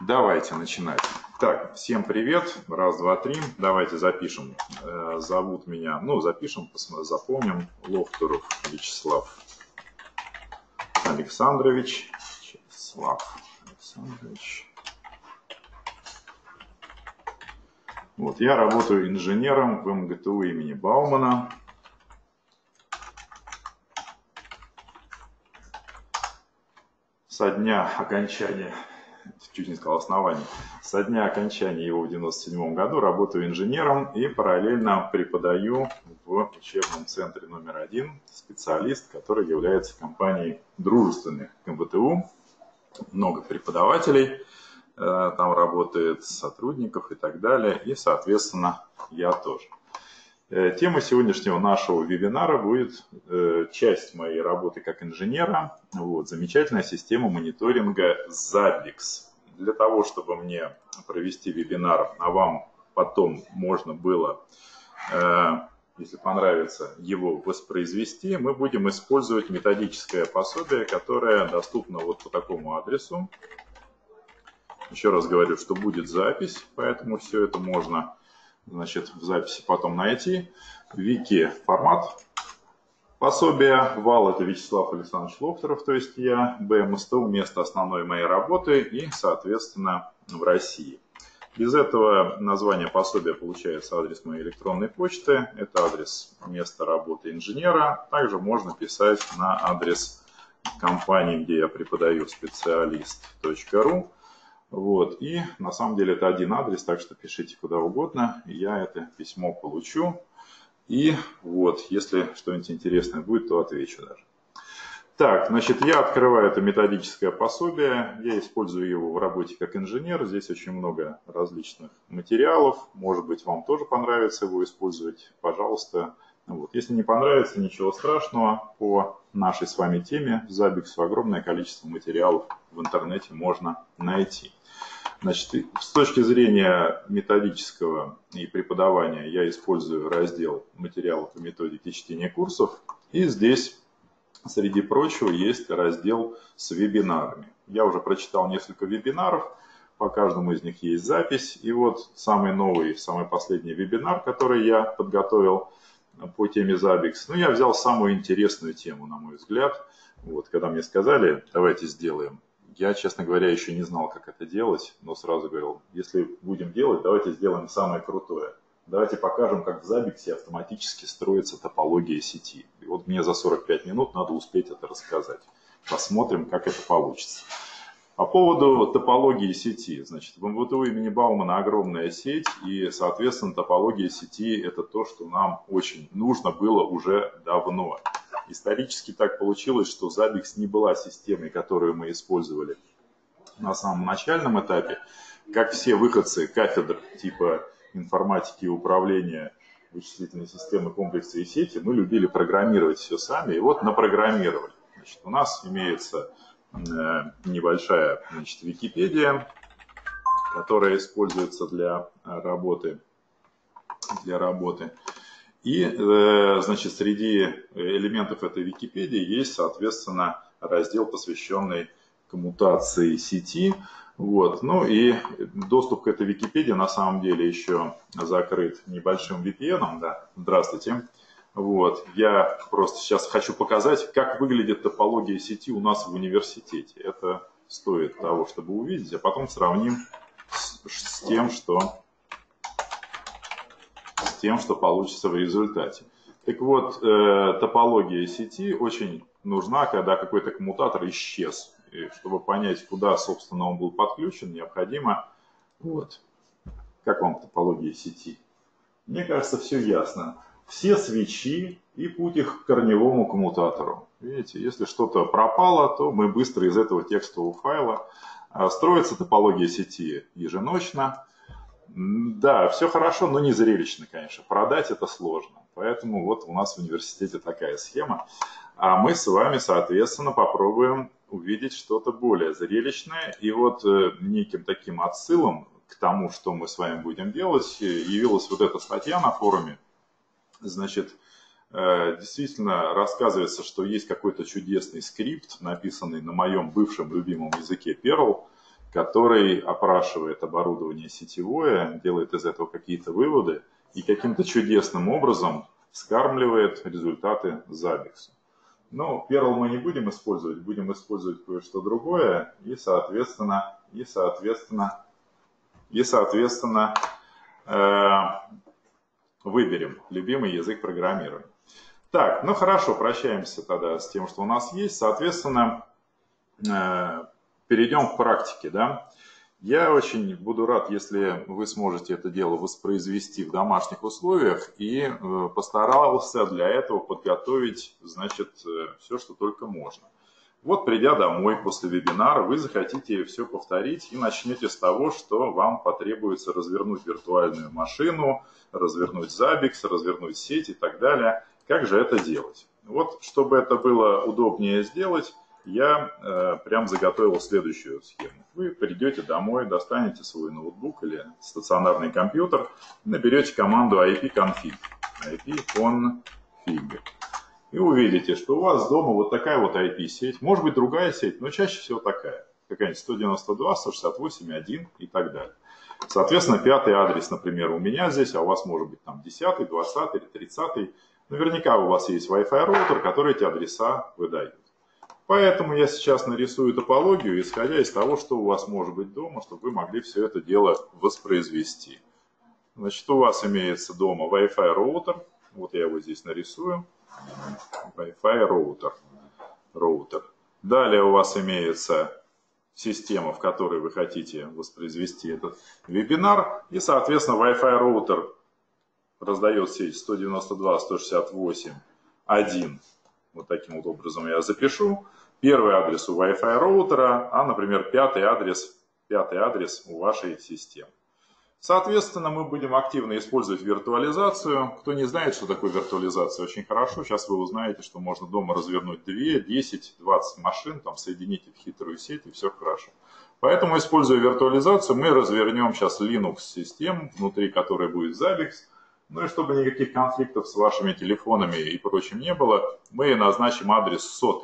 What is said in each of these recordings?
Давайте начинать. Так, всем привет. Раз, два, три. Давайте запишем. Зовут меня, ну, запишем, запомним. Лохтуров Вячеслав Александрович. Вот, я работаю инженером в МГТУ имени Баумана. Со дня окончания... чуть не сказал оснований. Со дня окончания его в 1997 году работаю инженером и параллельно преподаю в учебном центре номер 1 «Специалист», который является компанией дружественной к МГТУ. Много преподавателей там работает, сотрудников и так далее. И, соответственно, я тоже. Тема сегодняшнего нашего вебинара будет часть моей работы как инженера. Вот, замечательная система мониторинга Zabbix. Для того, чтобы мне провести вебинар, а вам потом можно было, если понравится, его воспроизвести, мы будем использовать методическое пособие, которое доступно вот по такому адресу. Еще раз говорю, что будет запись, поэтому все это можно... значит, в записи потом найти. Вики формат пособия. Вал — это Вячеслав Александрович Лохтуров, то есть я. БМСТУ — место основной моей работы и, соответственно, в России. Из этого название пособия получается адрес моей электронной почты. Это адрес места работы инженера. Также можно писать на адрес компании, где я преподаю, specialist.ru. Вот, и на самом деле это один адрес, так что пишите куда угодно, я это письмо получу. И вот, если что-нибудь интересное будет, то отвечу даже. Так, значит, я открываю это методическое пособие, я использую его в работе как инженер. Здесь очень много различных материалов, может быть, вам тоже понравится его использовать, пожалуйста. Вот. Если не понравится, ничего страшного, по нашей с вами теме Zabbix огромное количество материалов в интернете можно найти. Значит, с точки зрения методического и преподавания я использую раздел материалов и методики чтения курсов. И здесь, среди прочего, есть раздел с вебинарами. Я уже прочитал несколько вебинаров. По каждому из них есть запись. И вот самый новый, самый последний вебинар, который я подготовил по теме Zabbix. Ну, я взял самую интересную тему, на мой взгляд. Вот, когда мне сказали, давайте сделаем. Я, честно говоря, еще не знал, как это делать, но сразу говорил, если будем делать, давайте сделаем самое крутое. Давайте покажем, как в Zabbix автоматически строится топология сети. И вот мне за 45 минут надо успеть это рассказать. Посмотрим, как это получится. По поводу топологии сети. Значит, в МГТУ имени Баумана огромная сеть, и, соответственно, топология сети – это то, что нам очень нужно было уже давно. Исторически так получилось, что Zabbix не была системой, которую мы использовали на самом начальном этапе. Как все выходцы кафедр типа информатики и управления, вычислительной системы, комплекса и сети, мы любили программировать все сами, и вот напрограммировали. Значит, у нас имеется... небольшая, значит, Википедия, которая используется для работы. И, значит, среди элементов этой Википедии есть, соответственно, раздел, посвященный коммутации сети. Вот. Ну и доступ к этой Википедии на самом деле еще закрыт небольшим VPN-ом. Да? Здравствуйте. Вот, я просто сейчас хочу показать, как выглядит топология сети у нас в университете. Это стоит того, чтобы увидеть, а потом сравним с тем, что получится в результате. Так вот, топология сети очень нужна, когда какой-то коммутатор исчез. И чтобы понять, куда, собственно, он был подключен, необходимо... Вот, как вам топология сети? Мне кажется, все ясно. Все свечи и путь их к корневому коммутатору. Видите, если что-то пропало, то мы быстро из этого текстового файла. Строится топология сети еженочно. Да, все хорошо, но не зрелищно, конечно. Продать это сложно. Поэтому вот у нас в университете такая схема. А мы с вами, соответственно, попробуем увидеть что-то более зрелищное. И вот неким таким отсылом к тому, что мы с вами будем делать, явилась вот эта статья на форуме. Значит, действительно рассказывается, что есть какой-то чудесный скрипт, написанный на моем бывшем любимом языке Perl, который опрашивает оборудование сетевое, делает из этого какие-то выводы и каким-то чудесным образом скармливает результаты Zabbix. Но Perl мы не будем использовать, кое-что другое, и, соответственно, выберем любимый язык программирования. Так, ну хорошо, прощаемся тогда с тем, что у нас есть. Соответственно, перейдем к практике, да. Я очень буду рад, если вы сможете это дело воспроизвести в домашних условиях, и постарался для этого подготовить, значит, все, что только можно. Вот, придя домой после вебинара, вы захотите все повторить и начнете с того, что вам потребуется развернуть виртуальную машину, развернуть Zabbix, развернуть сеть и так далее. Как же это делать? Вот, чтобы это было удобнее сделать, я прям заготовил следующую схему. Вы придете домой, достанете свой ноутбук или стационарный компьютер, наберете команду ipconfig, и увидите, что у вас дома вот такая вот IP-сеть, может быть другая сеть, но чаще всего такая, какая-нибудь 192.168.1 и так далее. Соответственно, 5-й адрес, например, у меня здесь, а у вас может быть там 10-й, 20-й или 30-й. Наверняка у вас есть Wi-Fi роутер, который эти адреса выдает. Поэтому я сейчас нарисую топологию, исходя из того, что у вас может быть дома, чтобы вы могли все это дело воспроизвести. Значит, у вас имеется дома Wi-Fi роутер. Вот я его здесь нарисую. Wi-Fi роутер. Далее у вас имеется система, в которой вы хотите воспроизвести этот вебинар. И, соответственно, Wi-Fi роутер раздает сеть 192.168.1. Вот таким вот образом я запишу. Первый адрес у Wi-Fi роутера, а, например, 5-й адрес у вашей системы. Соответственно, мы будем активно использовать виртуализацию. Кто не знает, что такое виртуализация, очень хорошо. Сейчас вы узнаете, что можно дома развернуть 2, 10, 20 машин, там, соединить их в хитрую сеть, и все хорошо. Поэтому, используя виртуализацию, мы развернем сейчас Linux-систему, внутри которой будет Zabbix. Ну и чтобы никаких конфликтов с вашими телефонами и прочим не было, мы назначим адрес 100.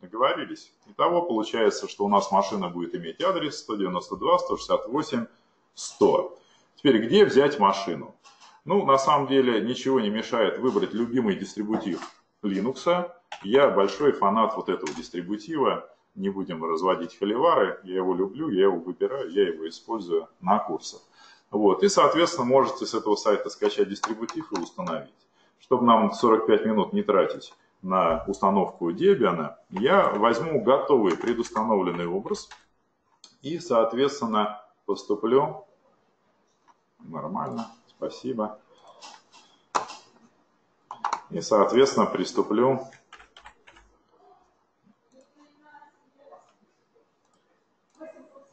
Договорились? Итого получается, что у нас машина будет иметь адрес 192.168.100. Теперь, где взять машину? Ну, на самом деле, ничего не мешает выбрать любимый дистрибутив Linux. Я большой фанат вот этого дистрибутива. Не будем разводить холивары. Я его люблю, я его выбираю, я его использую на курсах. Вот. И, соответственно, можете с этого сайта скачать дистрибутив и установить. Чтобы нам 45 минут не тратить на установку Debian, я возьму готовый предустановленный образ и, соответственно, поступлю. Нормально, спасибо. И, соответственно, приступлю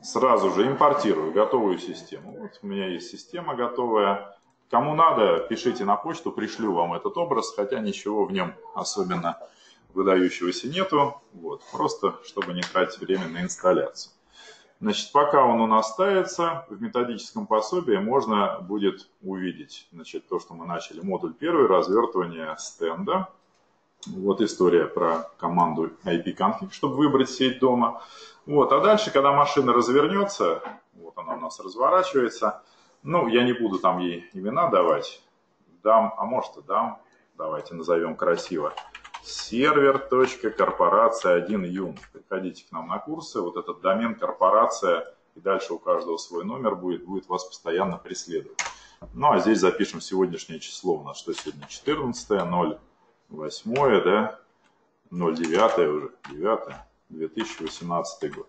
сразу же импортирую готовую систему. Вот у меня есть система готовая. Кому надо, пишите на почту, пришлю вам этот образ, хотя ничего в нем особенно выдающегося нету. Вот, просто, чтобы не тратить время на инсталляцию. Значит, пока он у нас ставится, в методическом пособии можно будет увидеть, значит, то, что мы начали. Модуль 1, развертывание стенда. Вот история про команду ipconfig, чтобы выбрать сеть дома. Вот, а дальше, когда машина развернется, вот она у нас разворачивается, ну, я не буду там ей имена давать, дам, а может и дам, давайте назовем красиво, server.корпорация1юн. Приходите к нам на курсы, вот этот домен корпорация, и дальше у каждого свой номер будет вас постоянно преследовать. Ну, а здесь запишем сегодняшнее число, у нас что сегодня 14.08, да, 09 уже, 9. 2018 год.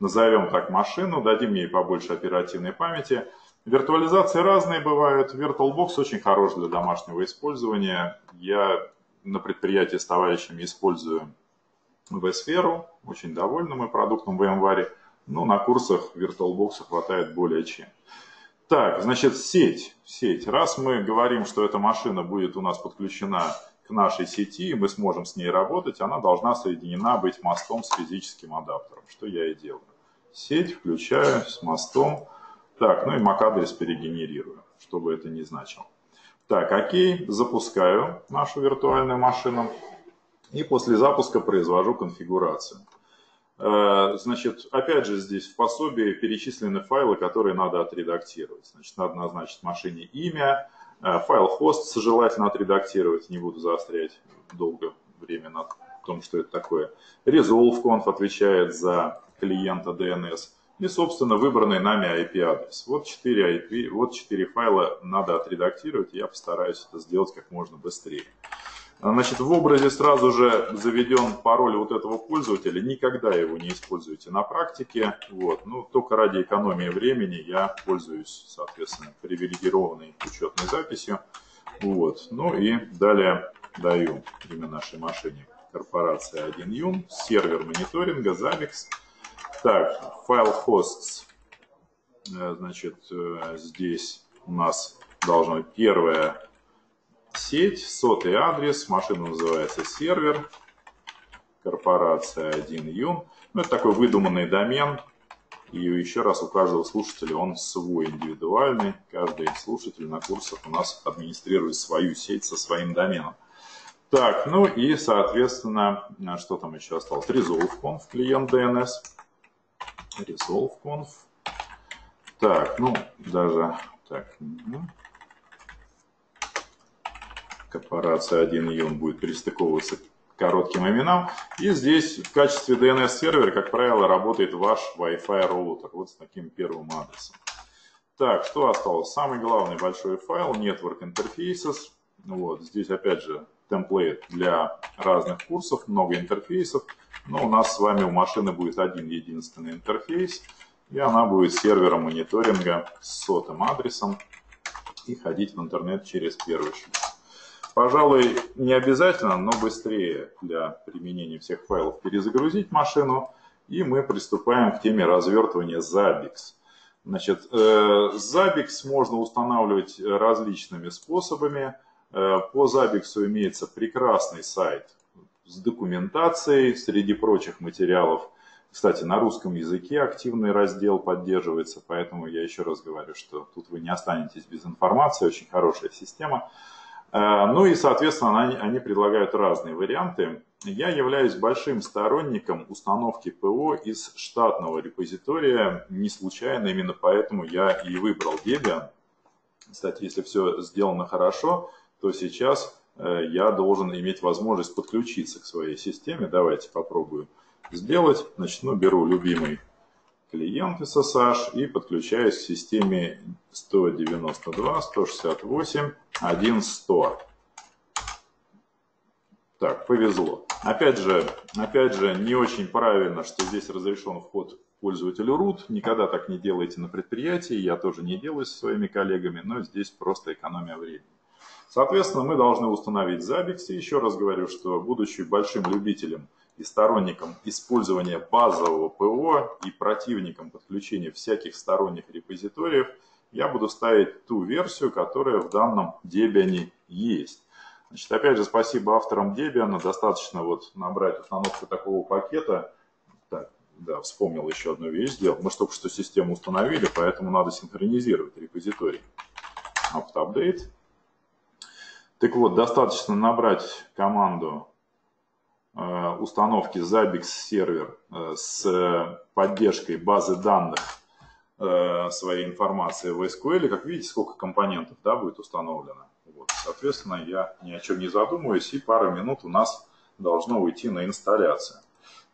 Назовем так машину, дадим ей побольше оперативной памяти. Виртуализации разные бывают. VirtualBox очень хорош для домашнего использования. Я на предприятии с товарищами использую VSphere. Очень довольны мы продуктом VMware. Но на курсах VirtualBox хватает более чем. Так, значит, сеть. Раз мы говорим, что эта машина будет у нас подключена к нашей сети, и мы сможем с ней работать, она должна соединена быть мостом с физическим адаптером, что я и делаю. Сеть включаю с мостом. Так, ну и MAC-адрес перегенерирую, что бы это ни значило. Так, окей, запускаю нашу виртуальную машину, и после запуска произвожу конфигурацию. Значит, опять же, здесь в пособии перечислены файлы, которые надо отредактировать. Значит, надо назначить машине имя, файл host желательно отредактировать, не буду заострять долго время на том, что это такое. Resolve.conf отвечает за клиента DNS. И, собственно, выбранный нами IP-адрес. Вот 4 файла надо отредактировать, я постараюсь это сделать как можно быстрее. Значит, в образе сразу же заведен пароль вот этого пользователя. Никогда его не используйте на практике. Вот. Ну, только ради экономии времени я пользуюсь, соответственно, привилегированной учетной записью. Вот. Ну и далее даю имя нашей машине. Корпорация 1Yum, сервер мониторинга, Zabbix. Так, файл hosts. Значит, здесь у нас должно быть первое. Сеть, сотый адрес, машина называется сервер, корпорация 1Yum. Ну, это такой выдуманный домен. И еще раз, у каждого слушателя он свой, индивидуальный. Каждый слушатель на курсах у нас администрирует свою сеть со своим доменом. Так, ну и, соответственно, что там еще осталось? Resolve.conf, клиент DNS. Resolve.conf. Так, ну, даже... Так, корпорация 1Yum будет перестыковываться к коротким именам. И здесь в качестве DNS-сервера, как правило, работает ваш Wi-Fi роутер. Вот с таким первым адресом. Так, что осталось? Самый главный большой файл Network Interfaces. Вот, здесь опять же темплейт для разных курсов, много интерфейсов. Но у нас с вами у машины будет один единственный интерфейс. И она будет сервером мониторинга с сотым адресом. И ходить в интернет через первый шлюз. Пожалуй, не обязательно, но быстрее для применения всех файлов перезагрузить машину. И мы приступаем к теме развертывания Zabbix. Значит, Zabbix можно устанавливать различными способами. По Zabbix имеется прекрасный сайт с документацией, среди прочих материалов. Кстати, на русском языке активный раздел поддерживается, поэтому я еще раз говорю, что тут вы не останетесь без информации. Очень хорошая система. Ну и, соответственно, они предлагают разные варианты. Я являюсь большим сторонником установки ПО из штатного репозитория. Не случайно, именно поэтому я и выбрал Debian. Кстати, если все сделано хорошо, то сейчас я должен иметь возможность подключиться к своей системе. Давайте попробую сделать. Значит, ну, беру любимый клиент SSH и подключаюсь к системе 192.168.1.100. Так, повезло. Опять же, не очень правильно, что здесь разрешен вход пользователю root. Никогда так не делайте на предприятии. Я тоже не делаю со своими коллегами, но здесь просто экономия времени. Соответственно, мы должны установить Zabbix. И еще раз говорю, что будучи большим любителем и сторонником использования базового ПО и противником подключения всяких сторонних репозиториев, я буду ставить ту версию, которая в данном Debian есть. Значит, опять же, спасибо авторам Debian. Достаточно вот набрать установку такого пакета. Так, да, вспомнил еще одну вещь, сделал. Мы только что систему установили, поэтому надо синхронизировать репозиторий. Apt-update. Так вот, достаточно набрать команду установки Zabbix сервер с поддержкой базы данных своей информации в SQL. Как видите, сколько компонентов, да, будет установлено. Вот. Соответственно, я ни о чем не задумываюсь, и пару минут у нас должно уйти на инсталляцию.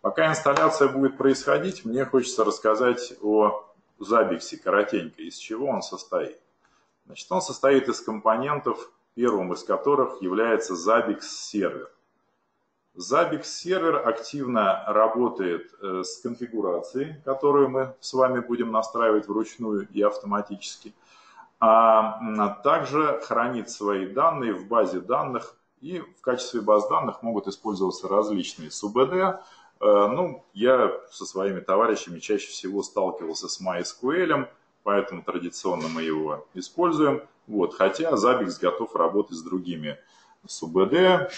Пока инсталляция будет происходить, мне хочется рассказать о Zabbix коротенько, из чего он состоит. Значит, он состоит из компонентов, первым из которых является Zabbix сервер. Zabbix сервер активно работает с конфигурацией, которую мы с вами будем настраивать вручную и автоматически, а также хранит свои данные в базе данных, и в качестве баз данных могут использоваться различные СУБД. Ну, я со своими товарищами чаще всего сталкивался с MySQL, поэтому традиционно мы его используем, вот, хотя Zabbix готов работать с другими с УБД,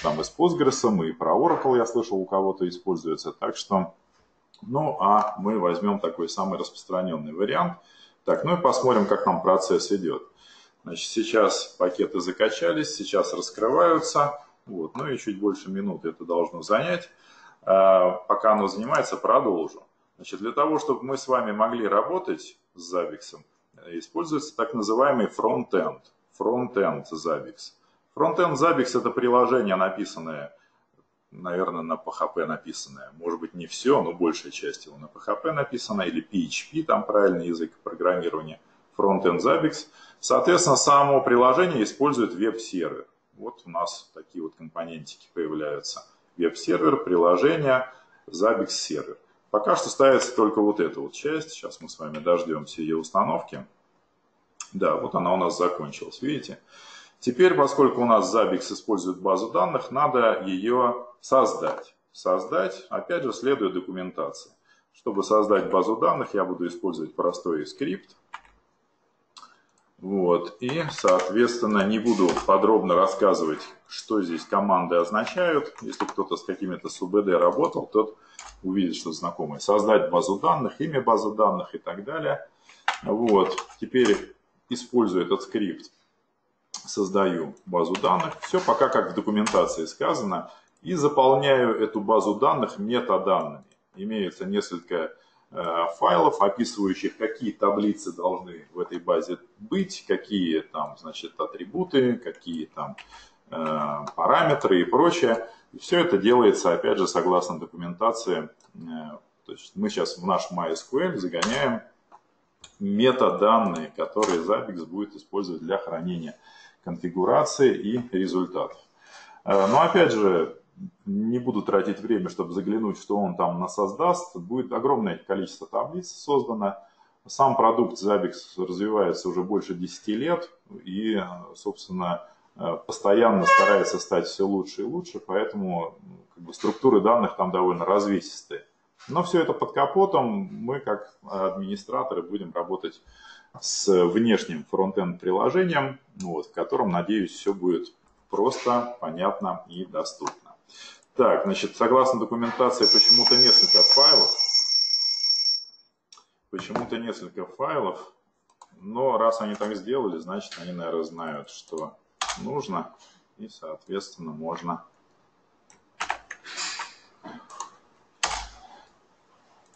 там и с Postgres, и про Oracle я слышал, у кого-то используется. Так что, ну, а мы возьмем такой самый распространенный вариант. Так, ну и посмотрим, как нам процесс идет. Значит, сейчас пакеты закачались, сейчас раскрываются. Вот, ну и чуть больше минуты это должно занять. пока оно занимается, продолжу. Значит, для того, чтобы мы с вами могли работать с Zabbix, используется так называемый фронт-энд. Фронт-энд Zabbix. Фронт-энд Zabbix — это приложение, написанное, наверное, на PHP написанное. Может быть, не все, но большая часть его на PHP написана, или PHP, там правильный язык программирования. Frontend Zabbix. Соответственно, само приложение использует веб-сервер. Вот у нас такие вот компонентики появляются. Веб-сервер, приложение, Zabbix-сервер. Пока что ставится только вот эта вот часть. Сейчас мы с вами дождемся ее установки. Да, вот она у нас закончилась, видите? Теперь, поскольку у нас Zabbix использует базу данных, надо ее создать. Создать, опять же, следует документации. Чтобы создать базу данных, я буду использовать простой скрипт. Вот, и, соответственно, не буду подробно рассказывать, что здесь команды означают. Если кто-то с какими-то СУБД работал, тот увидит, что знакомое. Создать базу данных, имя базы данных и так далее. Вот, теперь использую этот скрипт, создаю базу данных. Все пока как в документации сказано. И заполняю эту базу данных метаданными. Имеется несколько файлов, описывающих, какие таблицы должны в этой базе быть, какие там, значит, атрибуты, какие там параметры и прочее. И все это делается, опять же, согласно документации. То есть мы сейчас в наш MySQL загоняем метаданные, которые Zabbix будет использовать для хранения конфигурации и результатов. Но опять же, не буду тратить время, чтобы заглянуть, что он там насоздаст. Будет огромное количество таблиц создано. Сам продукт Zabbix развивается уже больше 10 лет. И, собственно, постоянно старается стать все лучше и лучше. Поэтому как бы, структуры данных там довольно развесистые. Но все это под капотом. Мы, как администраторы, будем работать с внешним фронт-энд приложением, вот, в котором, надеюсь, все будет просто, понятно и доступно. Так, значит, согласно документации, почему-то несколько файлов. Почему-то несколько файлов. Но раз они так сделали, значит, они, наверное, знают, что нужно. И, соответственно, можно...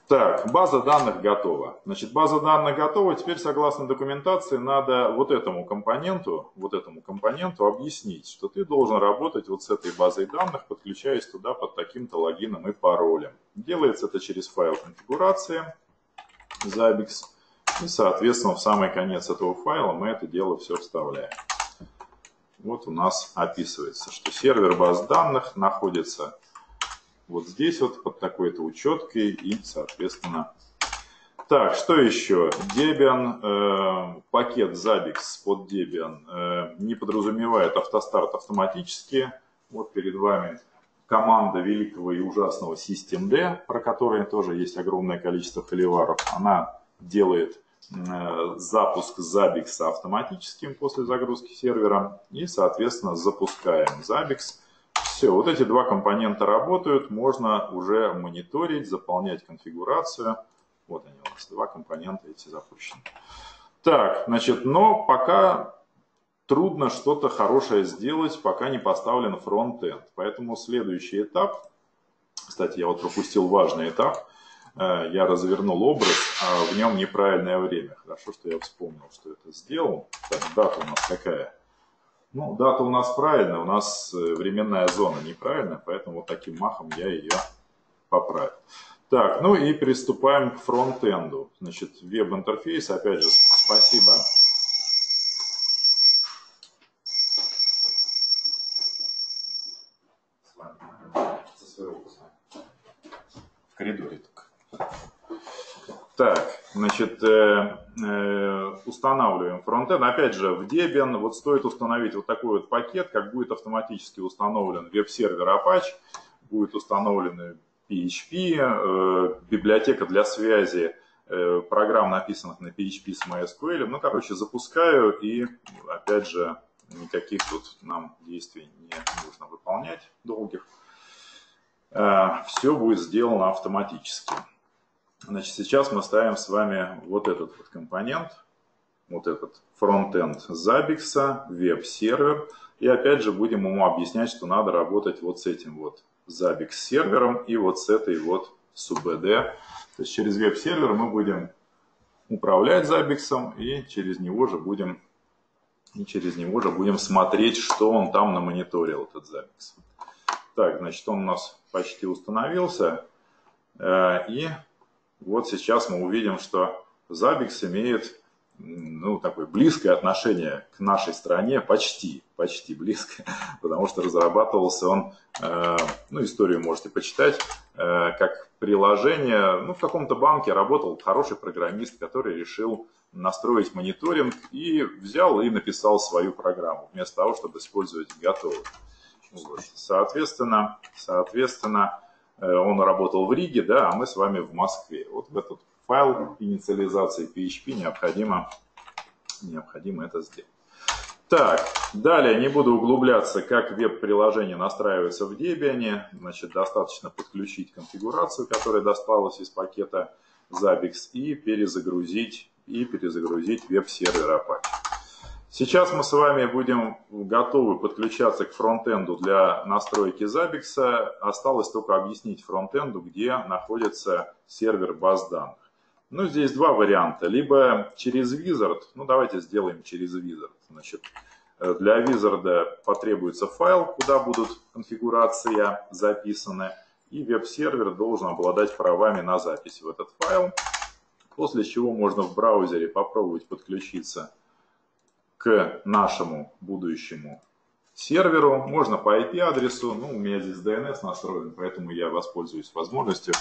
Так, база данных готова. Значит, база данных готова. Теперь, согласно документации, надо вот этому компоненту объяснить, что ты должен работать вот с этой базой данных, подключаясь туда под таким-то логином и паролем. Делается это через файл конфигурации Zabbix. И, соответственно, в самый конец этого файла мы это дело все вставляем. Вот у нас описывается, что сервер баз данных находится... Вот здесь вот под такой-то учеткой и, соответственно... Так, что еще? Debian, пакет Zabbix под Debian не подразумевает автостарт автоматически. Вот перед вами команда великого и ужасного Systemd, про которую тоже есть огромное количество холиваров. Она делает запуск Zabbix автоматическим после загрузки сервера. И, соответственно, запускаем Zabbix. Все, вот эти два компонента работают, можно уже мониторить, заполнять конфигурацию. Вот они у нас, два компонента эти запущены. Так, значит, но пока трудно что-то хорошее сделать, пока не поставлен фронт-энд. Поэтому следующий этап, кстати, я вот пропустил важный этап, я развернул образ, а в нем неправильное время. Хорошо, что я вспомнил, что это сделал. Так, дата у нас какая? Ну, дата у нас правильная, у нас временная зона неправильная, поэтому вот таким махом я ее поправил. Так, ну и приступаем к фронт-энду. Значит, веб-интерфейс, опять же, спасибо. В коридоре только. Так, значит, устанавливаем фронтенд. Опять же, в Debian вот стоит установить вот такой вот пакет, как будет автоматически установлен веб-сервер Apache, будет установлен PHP, библиотека для связи программ, написанных на PHP с MySQL. Ну, короче, запускаю и, опять же, никаких тут нам действий не нужно выполнять долгих. Все будет сделано автоматически. Значит, сейчас мы ставим с вами вот этот вот компонент, вот этот фронт-энд Zabbix, веб-сервер. И опять же будем ему объяснять, что надо работать вот с этим вот Zabbix сервером и вот с этой вот SUBD. То есть через веб-сервер мы будем управлять Zabbix и через него же будем смотреть, что он там намониторил, этот Zabbix. Так, значит, он у нас почти установился. И вот сейчас мы увидим, что Zabbix имеет, ну, такое близкое отношение к нашей стране, почти близкое, потому что разрабатывался он, ну, историю можете почитать, как приложение, ну, в каком-то банке работал хороший программист, который решил настроить мониторинг и взял и написал свою программу, вместо того, чтобы использовать готовую. Вот. Соответственно, он работал в Риге, да, а мы с вами в Москве. Вот в этот файл инициализации PHP необходимо это сделать. Так, далее не буду углубляться, как веб-приложение настраивается в Debian. Значит, достаточно подключить конфигурацию, которая досталась из пакета Zabbix, и перезагрузить веб-сервер Apache. Сейчас мы с вами будем готовы подключаться к фронтенду для настройки Zabbix. Осталось только объяснить фронтенду, где находится сервер баз данных. Ну, здесь два варианта. Либо через Wizard, ну, давайте сделаем через Wizard. Значит, для Wizard потребуется файл, куда будут конфигурация записаны. И веб-сервер должен обладать правами на запись в этот файл. После чего можно в браузере попробовать подключиться к нашему будущему серверу. Можно по IP-адресу. Ну, у меня здесь DNS настроен, поэтому я воспользуюсь возможностью.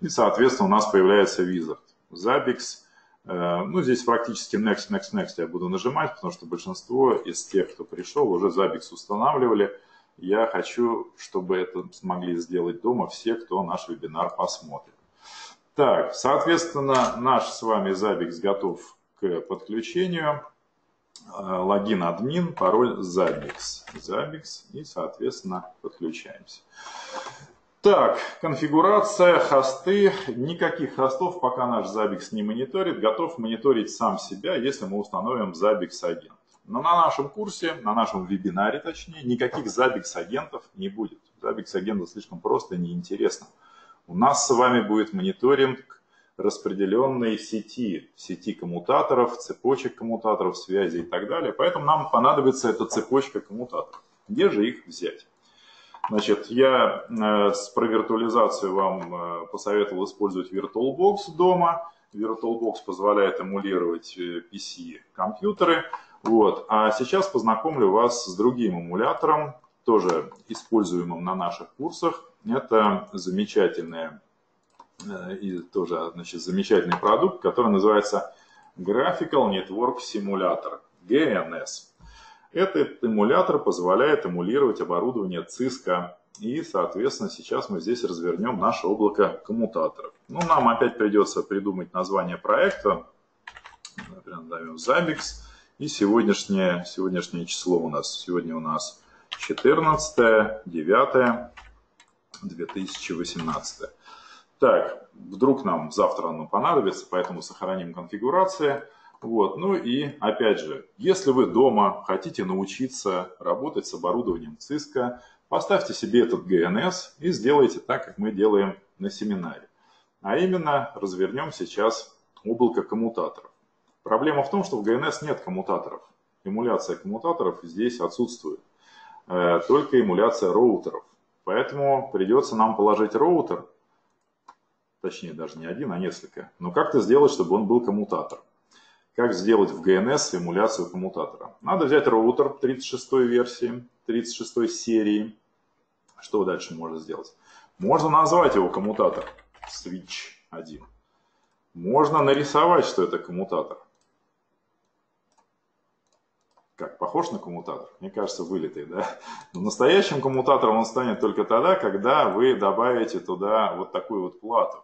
И, соответственно, у нас появляется Wizard. Zabbix. Ну, здесь практически Next, Next, Next я буду нажимать, потому что большинство из тех, кто пришел, уже Zabbix устанавливали. Я хочу, чтобы это смогли сделать дома все, кто наш вебинар посмотрит. Так, соответственно, наш с вами Zabbix готов к подключению. Логин админ, пароль Zabbix, и, соответственно, подключаемся. Так, конфигурация, хосты. Никаких хостов пока наш Zabbix не мониторит. Готов мониторить сам себя, если мы установим Zabbix-агент. Но на нашем курсе, на нашем вебинаре точнее, никаких Zabbix-агентов не будет. Zabbix-агента слишком просто и неинтересно. У нас с вами будет мониторинг распределенной сети коммутаторов, цепочек коммутаторов, связи и так далее. Поэтому нам понадобится эта цепочка коммутаторов. Где же их взять? Значит, я про виртуализацию вам посоветовал использовать VirtualBox дома. VirtualBox позволяет эмулировать PC-компьютеры. Вот. А сейчас познакомлю вас с другим эмулятором, тоже используемым на наших курсах. Это замечательное и тоже, значит, замечательный продукт, который называется Graphical Network Simulator, GNS. Этот эмулятор позволяет эмулировать оборудование Cisco. И, соответственно, сейчас мы здесь развернем наше облако коммутаторов. Ну, нам опять придется придумать название проекта. Например, назовем Zabbix. И сегодняшнее число у нас. Сегодня у нас 14.09.2018. Так, вдруг нам завтра оно понадобится, поэтому сохраним конфигурации. Вот. Ну и опять же, если вы дома хотите научиться работать с оборудованием Cisco, поставьте себе этот GNS и сделайте так, как мы делаем на семинаре. А именно, развернем сейчас облако коммутаторов. Проблема в том, что в GNS нет коммутаторов. Эмуляция коммутаторов здесь отсутствует. Только эмуляция роутеров. Поэтому придется нам положить роутер. Точнее, даже не один, а несколько. Но как-то сделать, чтобы он был коммутатор. Как сделать в GNS эмуляцию коммутатора? Надо взять роутер 36-й версии, 36-й серии. Что дальше можно сделать? Можно назвать его коммутатор. Switch 1. Можно нарисовать, что это коммутатор. Как, похож на коммутатор? Мне кажется, вылитый, да? Но настоящим коммутатором он станет только тогда, когда вы добавите туда вот такую вот плату.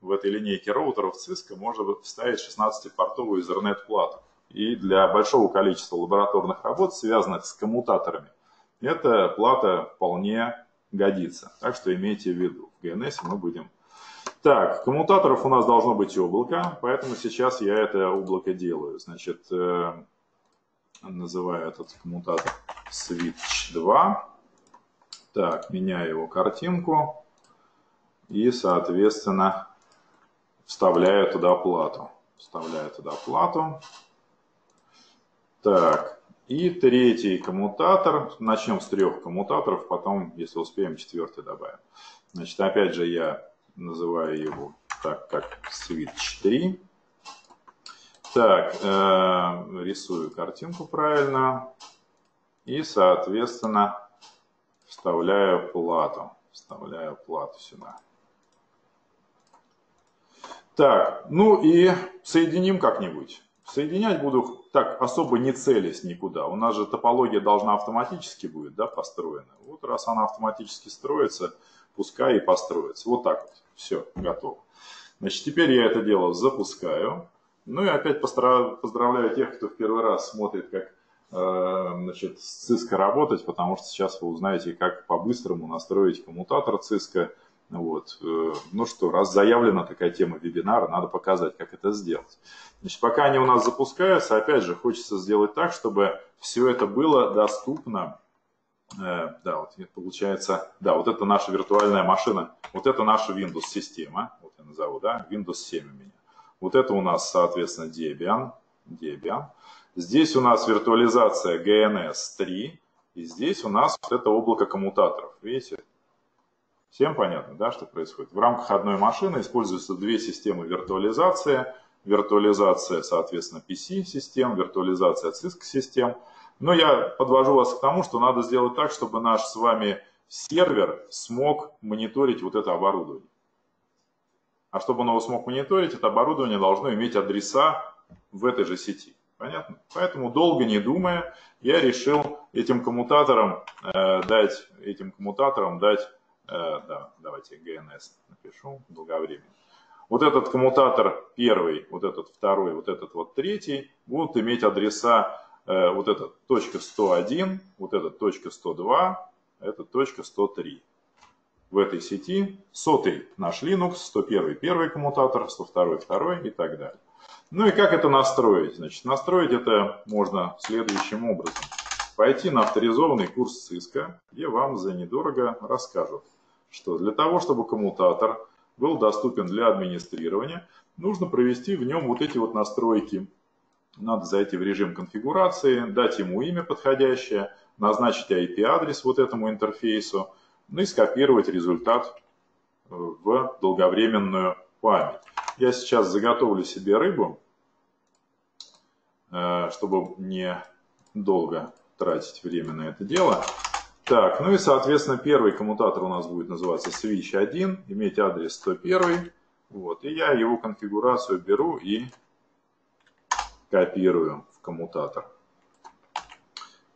В этой линейке роутеров Cisco можно вставить 16-портовую Ethernet-плату. И для большого количества лабораторных работ, связанных с коммутаторами, эта плата вполне годится. Так что имейте в виду, в GNS мы будем... Так, коммутаторов у нас должно быть облако, поэтому сейчас я это облако делаю. Значит, называю этот коммутатор Switch 2. Так, меняю его картинку и, соответственно, вставляю туда плату. Вставляю туда плату. Так, и третий коммутатор. Начнем с 3 коммутаторов, потом, если успеем, 4-й добавим. Значит, опять же, я называю его так, как switch 3. Так, рисую картинку правильно. И, соответственно, вставляю плату. Вставляю плату сюда. Так, ну и соединим как-нибудь. Соединять буду так, особо не целясь никуда. У нас же топология должна автоматически будет, да, построена. Вот раз она автоматически строится, пускай и построится. Вот так вот. Все, готово. Значит, теперь я это дело запускаю. Ну и опять поздравляю тех, кто в первый раз смотрит, как значит, с Cisco работать, потому что сейчас вы узнаете, как по-быстрому настроить коммутатор Cisco. Вот. Ну что, раз заявлена такая тема вебинара, надо показать, как это сделать. Значит, пока они у нас запускаются, опять же, хочется сделать так, чтобы все это было доступно. Да, вот получается, да, вот это наша виртуальная машина, вот это наша Windows-система, вот я назову, да, Windows 7 у меня. Вот это у нас, соответственно, Debian. Здесь у нас виртуализация GNS3. И здесь у нас вот это облако коммутаторов. Видите? Всем понятно, да, что происходит? В рамках одной машины используются 2 системы виртуализации. Виртуализация, соответственно, PC-систем, виртуализация Cisco-систем. Но я подвожу вас к тому, что надо сделать так, чтобы наш с вами сервер смог мониторить вот это оборудование. А чтобы он его смог мониторить, это оборудование должно иметь адреса в этой же сети. Понятно? Поэтому, долго не думая, я решил этим коммутаторам дать, давайте GNS напишу, долговременно. Вот этот коммутатор первый, вот этот второй, вот этот вот третий будут иметь адреса, вот этот .101, вот этот .102, этот .103. В этой сети 100-й наш Linux, 101-й первый коммутатор, 102-й второй и так далее. Ну и как это настроить? Значит, настроить это можно следующим образом. Пойти на авторизованный курс Cisco, где вам за недорого расскажут, что для того, чтобы коммутатор был доступен для администрирования, нужно провести в нем вот эти вот настройки. Надо зайти в режим конфигурации, дать ему имя подходящее, назначить IP-адрес вот этому интерфейсу, ну и скопировать результат в долговременную память. Я сейчас заготовлю себе рыбу, чтобы не долго тратить время на это дело. Так, ну и, соответственно, первый коммутатор у нас будет называться switch 1, иметь адрес 101. Вот, и я его конфигурацию беру и копирую в коммутатор.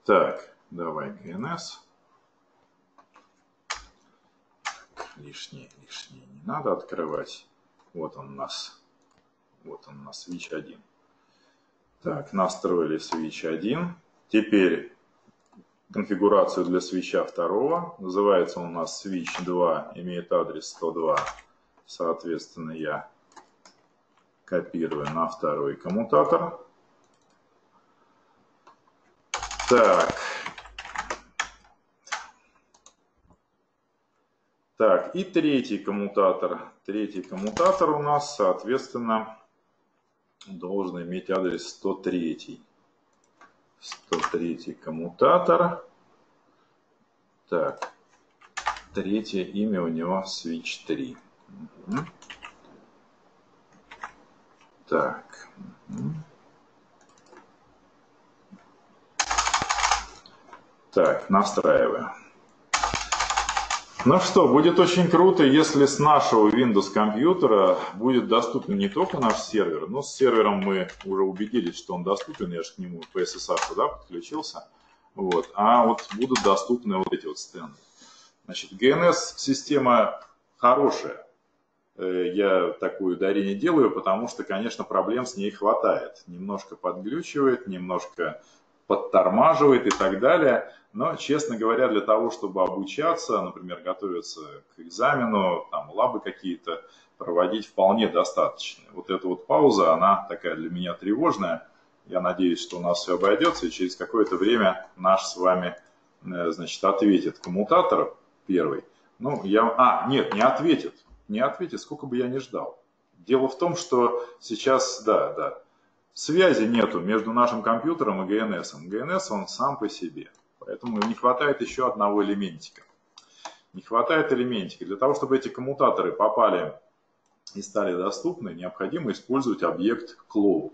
Так, давай GNS. Лишнее не надо открывать. Вот он у нас switch 1. Так, настроили switch 1. Теперь конфигурацию для свитча 2. Называется у нас switch 2, имеет адрес 102. Соответственно, я копирую на 2 коммутатор. Так, и третий коммутатор. Третий коммутатор у нас, соответственно, должен иметь адрес 103. 103 коммутатор. Так, третье имя у него switch 3. Угу. Так. Угу. Так, настраиваю. Ну что, будет очень круто, если с нашего Windows компьютера будет доступен не только наш сервер, но с сервером мы уже убедились, что он доступен, я же к нему по SSH сюда подключился, вот, а вот будут доступны вот эти вот стенды. Значит, GNS-система хорошая, я такое ударение делаю, потому что, конечно, проблем с ней хватает, немножко подглючивает, немножко подтормаживает и так далее. Но, честно говоря, для того, чтобы обучаться, например, готовиться к экзамену, там, лабы какие-то проводить вполне достаточно. Вот эта вот пауза, она такая для меня тревожная. Я надеюсь, что у нас все обойдется, и через какое-то время наш с вами, значит, ответит коммутатор, первый. Ну, я... нет, не ответит. Не ответит, сколько бы я ни ждал. Дело в том, что сейчас, да, связи нету между нашим компьютером и GNS. GNS, он сам по себе. Поэтому не хватает еще одного элементика. Не хватает элементика. Для того, чтобы эти коммутаторы попали и стали доступны, необходимо использовать объект Cloud.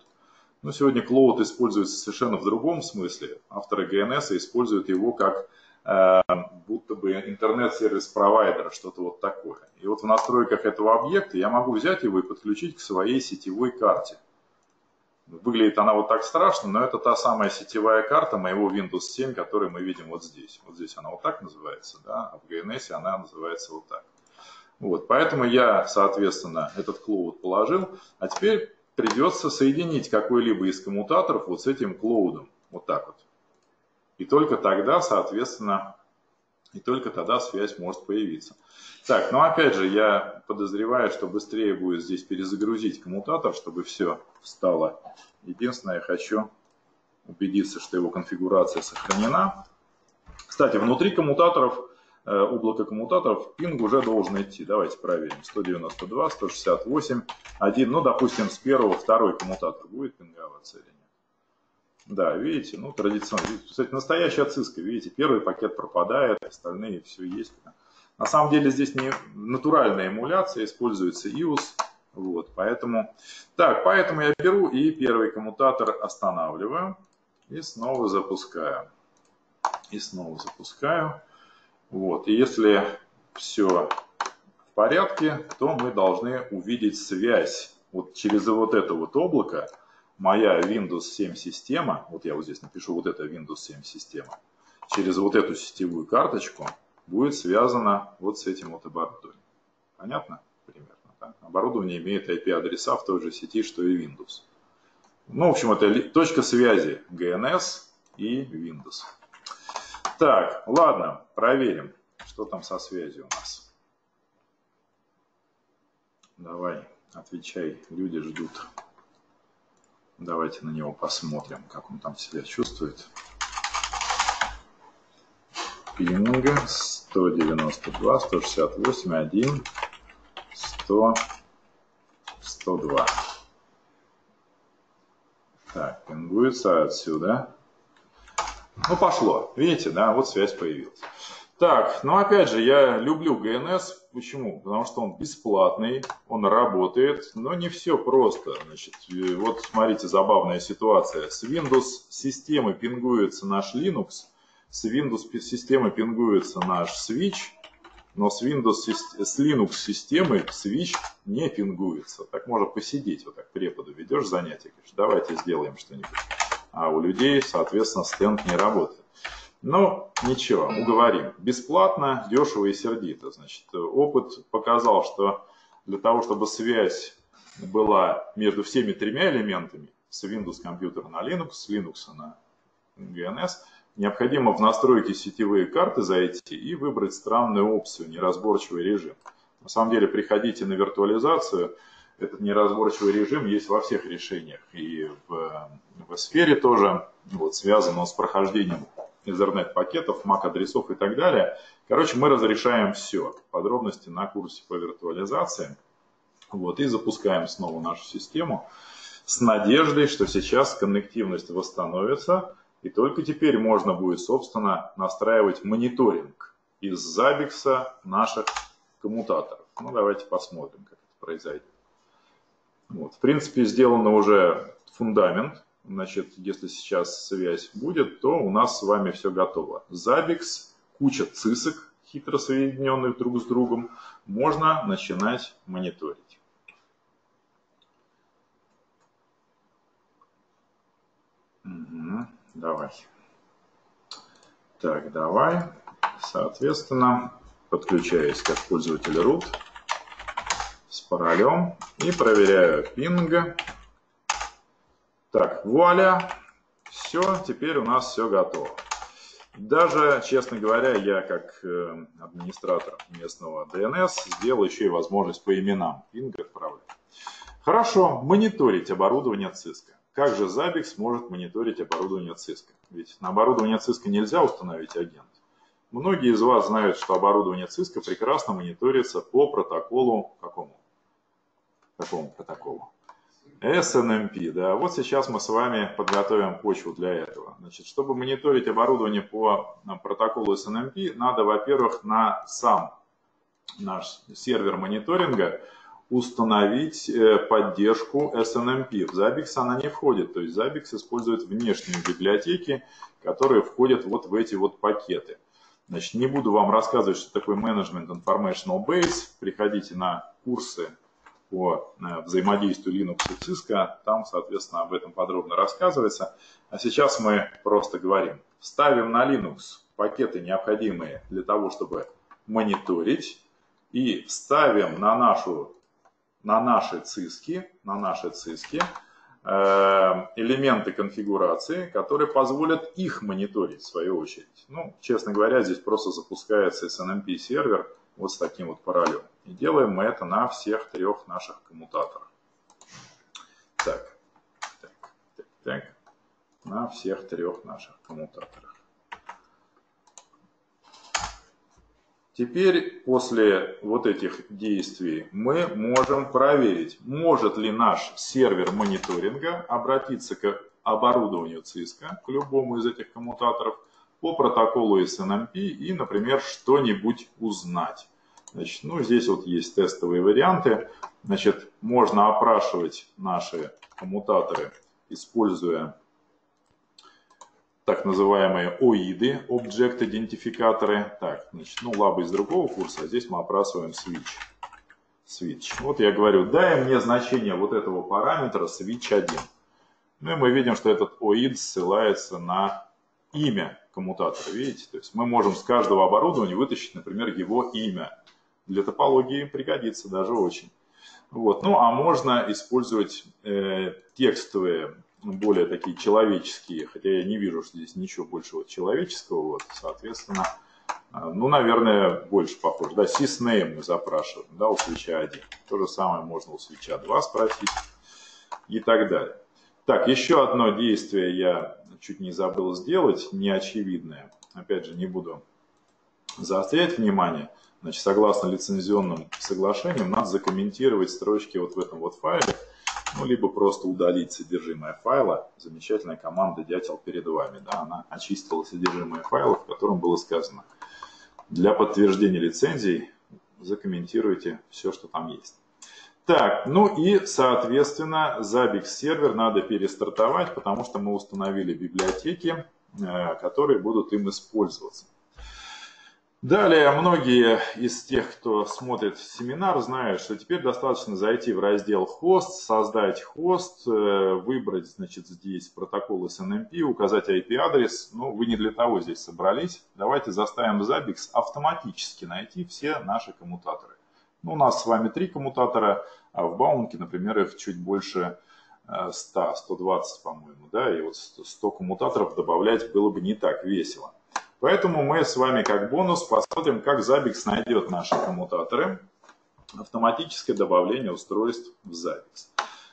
Но сегодня Cloud используется совершенно в другом смысле. Авторы GNS используют его как будто бы интернет-сервис-провайдер, что-то вот такое. И вот в настройках этого объекта я могу взять его и подключить к своей сетевой карте. Выглядит она вот так страшно, но это та самая сетевая карта моего Windows 7, которую мы видим вот здесь. Вот здесь она вот так называется, да? А в GNS она называется вот так. Вот, поэтому я, соответственно, этот клоуд положил. А теперь придется соединить какой-либо из коммутаторов вот с этим клоудом. Вот так вот. И только тогда, соответственно, и только тогда связь может появиться. Так, ну опять же, я подозреваю, что быстрее будет здесь перезагрузить коммутатор, чтобы все встало. Единственное, я хочу убедиться, что его конфигурация сохранена. Кстати, внутри коммутаторов, облака коммутаторов, пинг уже должен идти. Давайте проверим. 192, 168, 1. Ну, допустим, с первого второй коммутатор будет пинговаться или нет. Да, видите, ну, традиционно. Кстати, настоящая от Cisco, видите, первый пакет пропадает, остальные все есть. На самом деле здесь не натуральная эмуляция, используется IOS, вот, поэтому... Так, поэтому я беру и первый коммутатор останавливаю и снова запускаю. Вот, и если все в порядке, то мы должны увидеть связь вот через вот это вот облако. Моя Windows 7 система, вот я вот здесь напишу, вот эта Windows 7 система, через вот эту сетевую карточку будет связана вот с этим вот оборудованием. Понятно? Примерно. Да? Оборудование имеет IP-адреса в той же сети, что и Windows. Ну, в общем, это точка связи GNS и Windows. Так, ладно, проверим, что там со связью у нас. Давай, отвечай, люди ждут. Давайте на него посмотрим, как он там себя чувствует. Пинга 192, 168, 1, 100, 102. Так, пингуется отсюда. Ну, пошло. Видите, да, вот связь появилась. Так, ну опять же, я люблю GNS. Почему? Потому что он бесплатный, он работает, но не все просто. Значит, вот смотрите, забавная ситуация. С Windows системы пингуется наш Linux, с Windows системы пингуется наш Switch, но с Linux системы Switch не пингуется. Так можно посидеть, вот так преподу ведешь занятие, говоришь, давайте сделаем что-нибудь. А у людей, соответственно, стенд не работает. Но ничего, уговорим. Бесплатно, дешево и сердито. Значит, опыт показал, что для того, чтобы связь была между всеми тремя элементами, с Windows компьютера на Linux, с Linux на GNS, необходимо в настройки сетевые карты зайти и выбрать странную опцию, неразборчивый режим. На самом деле, приходите на виртуализацию, этот неразборчивый режим есть во всех решениях. И в VSphere тоже, вот, связан он с прохождением Ethernet-пакетов, MAC-адресов и так далее. Короче, мы разрешаем все. Подробности на курсе по виртуализации. Вот, и запускаем снова нашу систему с надеждой, что сейчас коннективность восстановится. И только теперь можно будет, собственно, настраивать мониторинг из Заббикса наших коммутаторов. Ну, давайте посмотрим, как это произойдет. Вот, в принципе, сделан уже фундамент. Значит, если сейчас связь будет, то у нас с вами все готово. Zabbix, куча цисок, хитро соединенных друг с другом. Можно начинать мониторить. Угу, давай. Так, давай. Соответственно, подключаюсь как пользователь root с паролем и проверяю пинг. Так, вуаля, все, теперь у нас все готово. Даже, честно говоря, я как администратор местного DNS сделал еще и возможность по именам пинг отправлять. Хорошо, мониторить оборудование Cisco. Как же Zabbix может мониторить оборудование Cisco? Ведь на оборудование Cisco нельзя установить агент. Многие из вас знают, что оборудование Cisco прекрасно мониторится по протоколу какому? Какому протоколу? SNMP, да. Вот сейчас мы с вами подготовим почву для этого. Значит, чтобы мониторить оборудование по протоколу SNMP, надо, во-первых, на сам наш сервер мониторинга установить поддержку SNMP. В Zabbix она не входит, то есть Zabbix использует внешние библиотеки, которые входят вот в эти вот пакеты. Значит, не буду вам рассказывать, что такое Management Informational Base. Приходите на курсы по взаимодействию Linux и Cisco, там, соответственно, об этом подробно рассказывается. А сейчас мы просто говорим, ставим на Linux пакеты, необходимые для того, чтобы мониторить, и ставим на наши циски элементы конфигурации, которые позволят их мониторить в свою очередь. Ну, честно говоря, здесь просто запускается SNMP сервер вот с таким вот параллелем. И делаем мы это на всех трех наших коммутаторах. Так. На всех трех наших коммутаторах. Теперь после вот этих действий мы можем проверить, может ли наш сервер мониторинга обратиться к оборудованию Cisco, к любому из этих коммутаторов, по протоколу SNMP и, например, что-нибудь узнать. Значит, ну, здесь вот есть тестовые варианты. Значит, можно опрашивать наши коммутаторы, используя так называемые OID, Object Идентификаторы. Так, значит, ну, лабы из другого курса, а здесь мы опрашиваем switch. Вот я говорю, дай мне значение вот этого параметра switch1. Ну, и мы видим, что этот OID ссылается на имя коммутатора, видите? То есть мы можем с каждого оборудования вытащить, например, его имя. Для топологии пригодится даже очень. Вот. Ну, а можно использовать текстовые, более такие человеческие, хотя я не вижу, что здесь ничего большего человеческого, вот, соответственно, ну, наверное, больше похоже. Да, sysname мы запрашиваем, да, у свитча 1. То же самое можно у свитча 2 спросить и так далее. Так, еще одно действие я чуть не забыл сделать, неочевидное. Опять же, не буду заострять внимание. Значит, согласно лицензионным соглашениям, надо закомментировать строчки вот в этом вот файле. Ну, либо просто удалить содержимое файла. Замечательная команда «Дятел перед вами». Да, она очистила содержимое файла, в котором было сказано. Для подтверждения лицензий закомментируйте все, что там есть. Так, ну и, соответственно, Zabbix сервер надо перестартовать, потому что мы установили библиотеки, которые будут им использоваться. Далее, многие из тех, кто смотрит семинар, знают, что теперь достаточно зайти в раздел «Хост», создать хост, выбрать, значит, здесь протокол SNMP, указать IP-адрес. Ну, вы не для того здесь собрались. Давайте заставим Zabbix автоматически найти все наши коммутаторы. Ну, у нас с вами 3 коммутатора, а в Бауманке, например, их чуть больше 100, 120, по-моему, да, и вот 100 коммутаторов добавлять было бы не так весело. Поэтому мы с вами как бонус посмотрим, как Zabbix найдет наши коммутаторы. Автоматическое добавление устройств в Zabbix.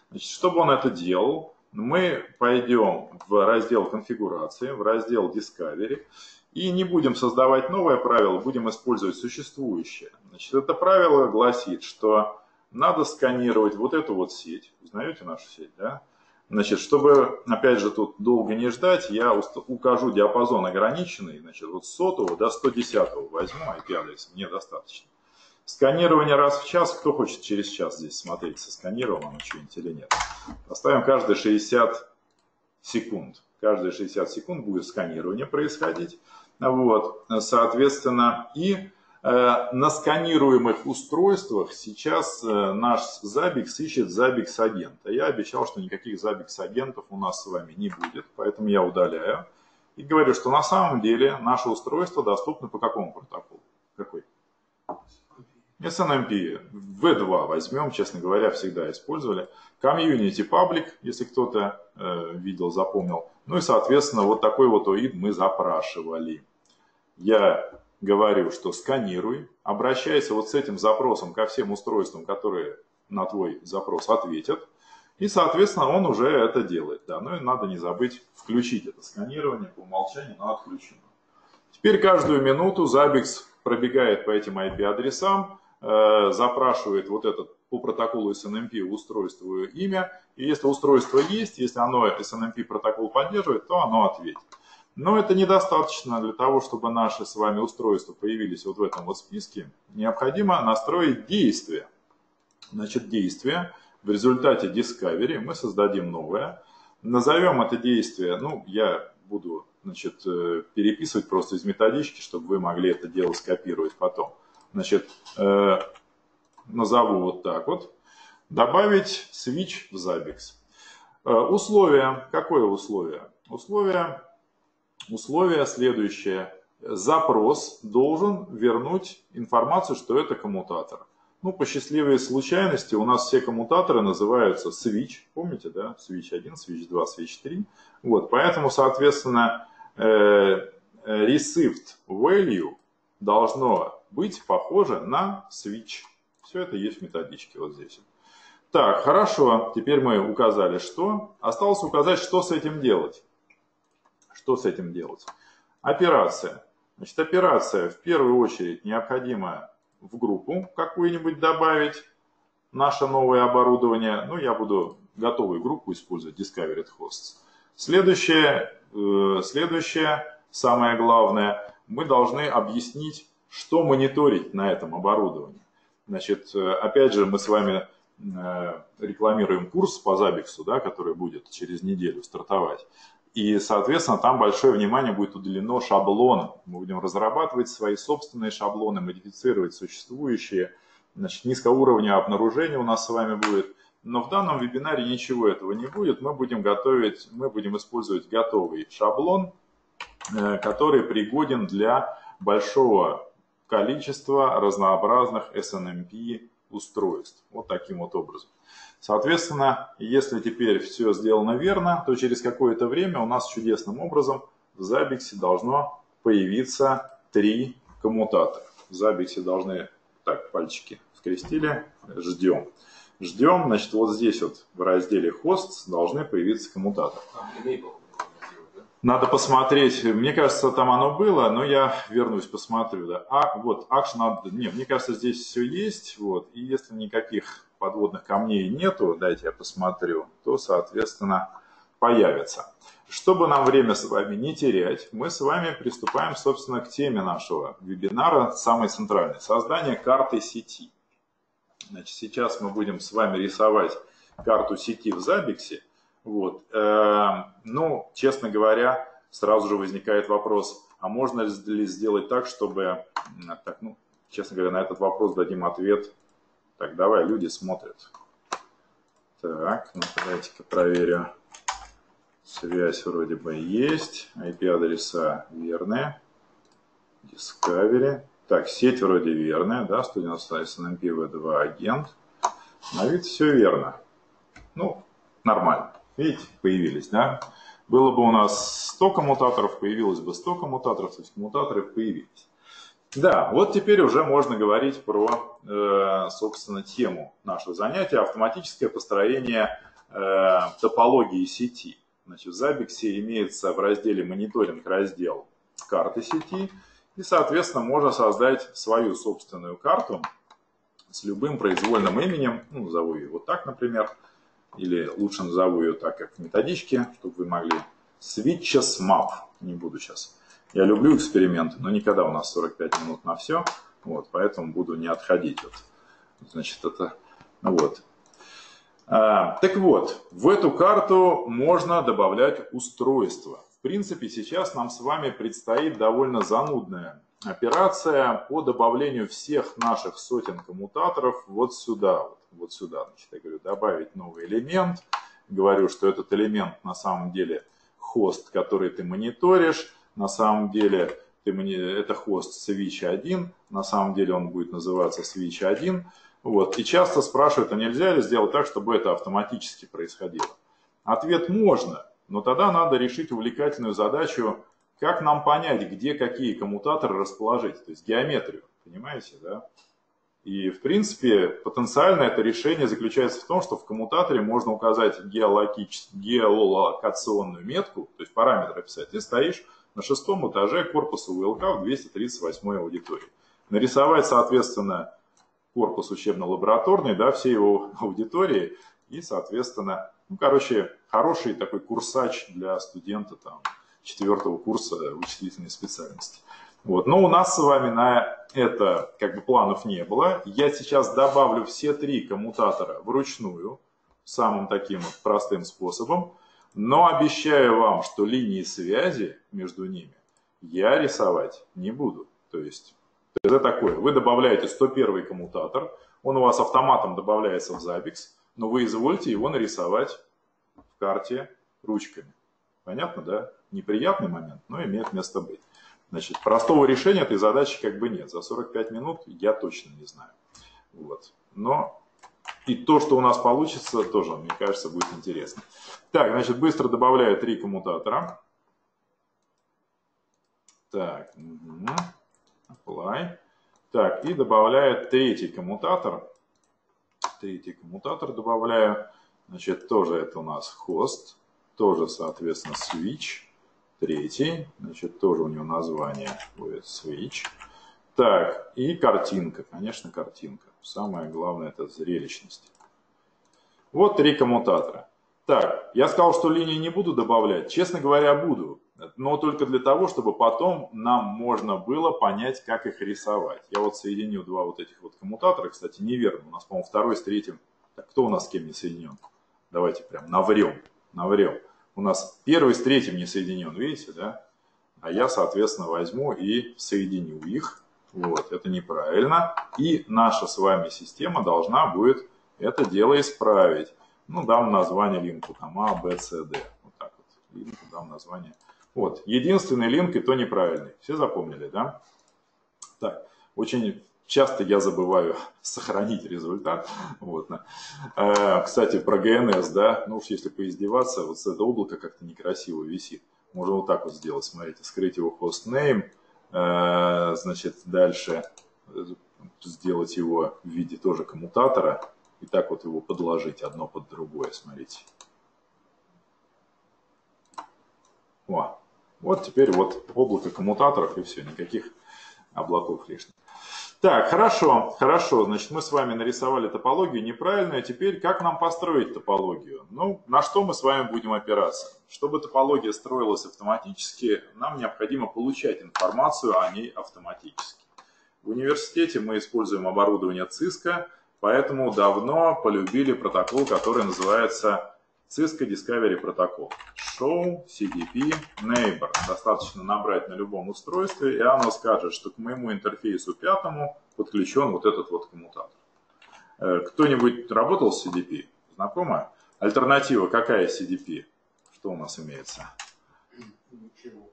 Значит, чтобы он это делал, мы пойдем в раздел конфигурации, в раздел Discovery. И не будем создавать новое правило, будем использовать существующее. Значит, это правило гласит, что надо сканировать вот эту вот сеть. Узнаете нашу сеть, да? Значит, чтобы, опять же, тут долго не ждать, я укажу диапазон ограниченный, значит, вот с 100 до 110 возьму IP-адрес, мне достаточно. Сканирование раз в час, кто хочет через час здесь смотреть, сосканировано оно что-нибудь или нет. Поставим каждые 60 секунд. Каждые 60 секунд будет сканирование происходить. Вот, соответственно, и на сканируемых устройствах сейчас наш Zabbix ищет Zabbix-агента. Я обещал, что никаких Zabbix-агентов у нас с вами не будет, поэтому я удаляю. И говорю, что на самом деле наше устройство доступно по какому протоколу? Какой? SNMP. V2 возьмем, честно говоря, всегда использовали. Community Public, если кто-то видел, запомнил. Ну и, соответственно, вот такой вот OID мы запрашивали. Я говорю, что сканируй, обращайся вот с этим запросом ко всем устройствам, которые на твой запрос ответят. И, соответственно, он уже это делает. Да. Ну и надо не забыть включить это сканирование. По умолчанию оно отключено. Теперь каждую минуту Zabbix пробегает по этим IP-адресам, запрашивает вот этот по протоколу SNMP устройство имя. И если устройство есть, если оно SNMP протокол поддерживает, то оно ответит. Но это недостаточно для того, чтобы наши с вами устройства появились вот в этом вот списке. Необходимо настроить действие. Значит, действие. В результате Discovery мы создадим новое. Назовем это действие, ну, я буду, значит, переписывать просто из методички, чтобы вы могли это дело скопировать потом. Значит, назову вот так вот. Добавить switch в Zabbix. Условие. Какое условие? Условие следующее. Запрос должен вернуть информацию, что это коммутатор. Ну, по счастливой случайности у нас все коммутаторы называются switch. Помните, да? Switch 1, switch 2, switch 3. Вот, поэтому, соответственно, received value должно быть похоже на switch. Все это есть в методичке вот здесь. Так, хорошо. Теперь мы указали, что. Осталось указать, что с этим делать. Что с этим делать? Операция. Значит, операция в первую очередь необходима в группу какую-нибудь добавить наше новое оборудование. Ну, я буду готовую группу использовать, Discovered Hosts. Следующее, самое главное, мы должны объяснить, что мониторить на этом оборудовании. Значит, опять же, мы с вами рекламируем курс по Zabbix, да, который будет через неделю стартовать. И, соответственно, там большое внимание будет уделено шаблонам. Мы будем разрабатывать свои собственные шаблоны, модифицировать существующие. Значит, низкоуровневое обнаружение у нас с вами будет. Но в данном вебинаре ничего этого не будет. Мы будем использовать готовый шаблон, который пригоден для большого количества разнообразных SNMP устройств. Вот таким вот образом. Соответственно, если теперь все сделано верно, то через какое-то время у нас чудесным образом в Zabbix должно появиться 3 коммутатора. В Zabbix должны... Так, пальчики скрестили. Ждем. Ждем. Значит, вот здесь вот в разделе Hosts должны появиться коммутаторы. Надо посмотреть. Мне кажется, там оно было, но я вернусь, посмотрю. Да. А, вот, action... Не, мне кажется, здесь все есть. Вот. И если никаких... подводных камней нету, дайте я посмотрю, то, соответственно, появится. Чтобы нам время с вами не терять, мы с вами приступаем, собственно, к теме нашего вебинара, самой центральной, создание карты сети. Значит, сейчас мы будем с вами рисовать карту сети в Zabbix. Вот. Ну, честно говоря, сразу же возникает вопрос, а можно ли сделать так, чтобы... Так, ну, честно говоря, на этот вопрос дадим ответ... Так, давай, люди смотрят. Так, ну давайте-ка проверю. Связь вроде бы есть. IP-адреса верные. Discovery. Так, сеть вроде верная, да, 190 SNMP V2 агент. На вид все верно. Ну, нормально. Видите, появились, да? Было бы у нас 100 коммутаторов, появилось бы 100 коммутаторов, то есть коммутаторы появились. Да, вот теперь уже можно говорить про, собственно, тему нашего занятия – автоматическое построение топологии сети. Значит, в Zabbix имеется в разделе «Мониторинг» раздел «Карты сети», и, соответственно, можно создать свою собственную карту с любым произвольным именем, ну, назову ее вот так, например, или лучше назову ее так, как в методичке, чтобы вы могли «Switches Map», не буду сейчас. Я люблю эксперименты, но никогда у нас 45 минут на все, вот, поэтому буду не отходить. Вот. Значит, это, вот. Так вот, в эту карту можно добавлять устройства. В принципе, сейчас нам с вами предстоит довольно занудная операция по добавлению всех наших сотен коммутаторов вот сюда. Вот сюда. Значит, я говорю, добавить новый элемент. Говорю, что этот элемент на самом деле хост, который ты мониторишь. На самом деле, это хост switch 1, на самом деле он будет называться switch 1. Вот. И часто спрашивают, а нельзя ли сделать так, чтобы это автоматически происходило? Ответ – можно, но тогда надо решить увлекательную задачу, как нам понять, где какие коммутаторы расположить, то есть геометрию, понимаете, да? И, в принципе, потенциально это решение заключается в том, что в коммутаторе можно указать геолокационную метку, то есть параметр описать, и стоишь на шестом этаже корпуса УЛК в 238-й аудитории. Нарисовать, соответственно, корпус учебно-лабораторный, да, все его аудитории и, соответственно, ну, короче, хороший такой курсач для студента там 4-го курса вычислительной специальности. Вот. Но у нас с вами на это как бы планов не было. Я сейчас добавлю все три коммутатора вручную, самым таким вот простым способом. Но обещаю вам, что линии связи между ними я рисовать не буду. То есть это такое. Вы добавляете 101 коммутатор, он у вас автоматом добавляется в Zabbix, но вы извольте его нарисовать в карте ручками. Понятно, да? Неприятный момент, но имеет место быть. Значит, простого решения этой задачи как бы нет. За 45 минут я точно не знаю. Вот. Но и то, что у нас получится, тоже, мне кажется, будет интересно. Так, значит, быстро добавляю 3 коммутатора. Так, apply. Так, и добавляю 3-й коммутатор. 3-й коммутатор добавляю. Значит, тоже это у нас хост. Тоже, соответственно, switch. 3-й. Значит, тоже у него название будет switch. Так, и картинка. Конечно, картинка. Самое главное — это зрелищность. Вот 3 коммутатора. Так, я сказал, что линии не буду добавлять. Честно говоря, буду. Но только для того, чтобы потом нам можно было понять, как их рисовать. Я вот соединил 2 вот этих вот коммутатора. Кстати, неверно. У нас, по-моему, 2-й с 3-им. Так, кто у нас с кем не соединен? Давайте прям наврем. Наврем. У нас 1-й с 3-им не соединен, видите, да? А я, соответственно, возьму и соединю их. Вот, это неправильно. И наша с вами система должна будет это дело исправить. Ну, дам название линку, там, A, B, C, D. Вот так вот. Линку дам название. Вот, единственный линк, и то неправильный. Все запомнили, да? Так, очень часто я забываю сохранить результат. Вот. Кстати, про ГНС, да? Ну уж если поиздеваться, вот с этого облака как-то некрасиво висит. Можно вот так вот сделать, смотрите. Скрыть его хостнейм. Значит, дальше сделать его в виде тоже коммутатора. И так вот его подложить одно под другое, смотрите. О, вот теперь вот облако коммутаторов и все, никаких облаков лишних. Так, хорошо, хорошо, значит, мы с вами нарисовали топологию неправильную. Теперь как нам построить топологию? Ну, на что мы с вами будем опираться? Чтобы топология строилась автоматически, нам необходимо получать информацию о ней автоматически. В университете мы используем оборудование Cisco, поэтому давно полюбили протокол, который называется Cisco Discovery протокол. Show, CDP, Neighbor. Достаточно набрать на любом устройстве, и оно скажет, что к моему интерфейсу 5 подключен вот этот вот коммутатор. Кто-нибудь работал с CDP? Знакомо? Альтернатива какая CDP? Что у нас имеется? Ничего.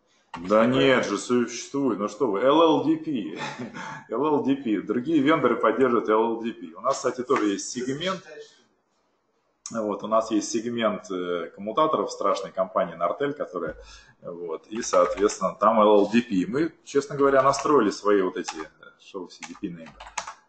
Да нет же, существует. Ну что вы, LLDP. LLDP. Другие вендоры поддерживают LLDP. У нас, кстати, тоже есть сегмент. Вот, у нас есть сегмент коммутаторов страшной компании Nortel, которая, вот, и, соответственно, там LLDP. Мы, честно говоря, настроили свои вот эти show CDP name.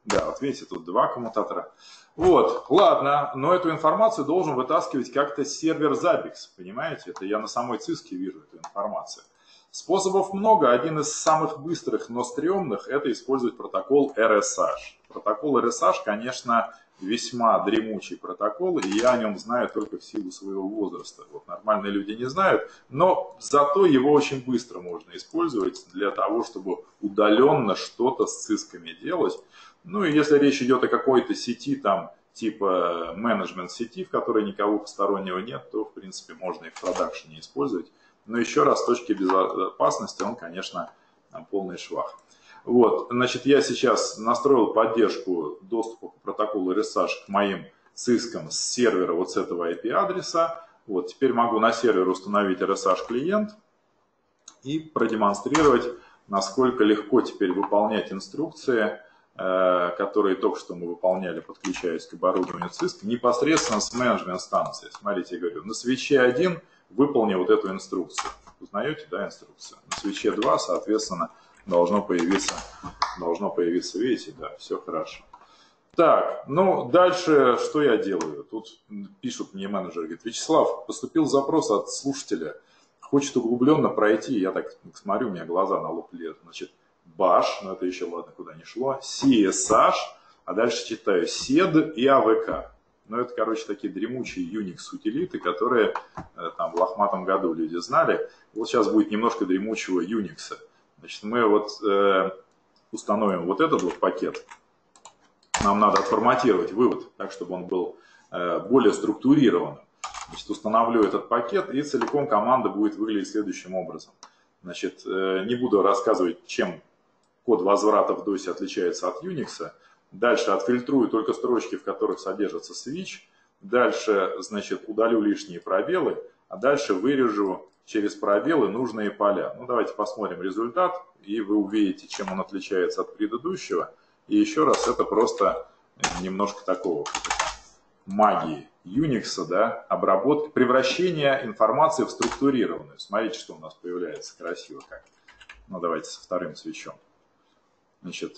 Да, вот видите, тут 2 коммутатора. Вот, ладно, но эту информацию должен вытаскивать как-то сервер Zabbix, понимаете? Это я на самой Cisco вижу эту информацию. Способов много, один из самых быстрых, но стрёмных, это использовать протокол RSH. Протокол RSH, конечно, весьма дремучий протокол, и я о нем знаю только в силу своего возраста. Вот, нормальные люди не знают, но зато его очень быстро можно использовать для того, чтобы удаленно что-то с цисками делать. Ну и если речь идет о какой-то сети, там, типа менеджмент сети, в которой никого постороннего нет, то, в принципе, можно и в продакшене использовать. Но еще раз, с точки безопасности он, конечно, полный швах. Вот, значит, я сейчас настроил поддержку доступа к протоколу RSH к моим Cisco с сервера вот с этого IP-адреса. Вот, теперь могу на сервер установить RSH-клиент и продемонстрировать, насколько легко теперь выполнять инструкции, которые только что мы выполняли, подключаясь к оборудованию Cisco, непосредственно с менеджмент-станции. Смотрите, я говорю, на свече 1 выполни вот эту инструкцию. Узнаете, да, инструкцию? На свече 2, соответственно, должно появиться, видите, да, все хорошо. Так, ну, дальше что я делаю? Тут пишут мне менеджер, говорит, Вячеслав, поступил запрос от слушателя, Хочет углубленно пройти, я так смотрю, у меня глаза на лоб лезут. Значит, баш, но это еще ладно, куда не шло, CSH, а дальше читаю SED и AVK. Ну, это, короче, такие дремучие Unix-утилиты, которые там в лохматом году люди знали. Вот сейчас будет немножко дремучего Unix. Значит, мы вот установим вот этот вот пакет. Нам надо отформатировать вывод так, чтобы он был более структурирован. Значит, установлю этот пакет, и целиком команда будет выглядеть следующим образом. Значит, не буду рассказывать, чем код возврата в DOS отличается от Unix. Дальше отфильтрую только строчки, в которых содержится switch. Дальше, значит, удалю лишние пробелы, а дальше вырежу через пробелы нужные поля. Ну, давайте посмотрим результат, и вы увидите, чем он отличается от предыдущего. И еще раз, это просто немножко такого магии Unix, да, обработки, превращение информации в структурированную. Смотрите, что у нас появляется красиво как. Ну, давайте со вторым свечом. Значит,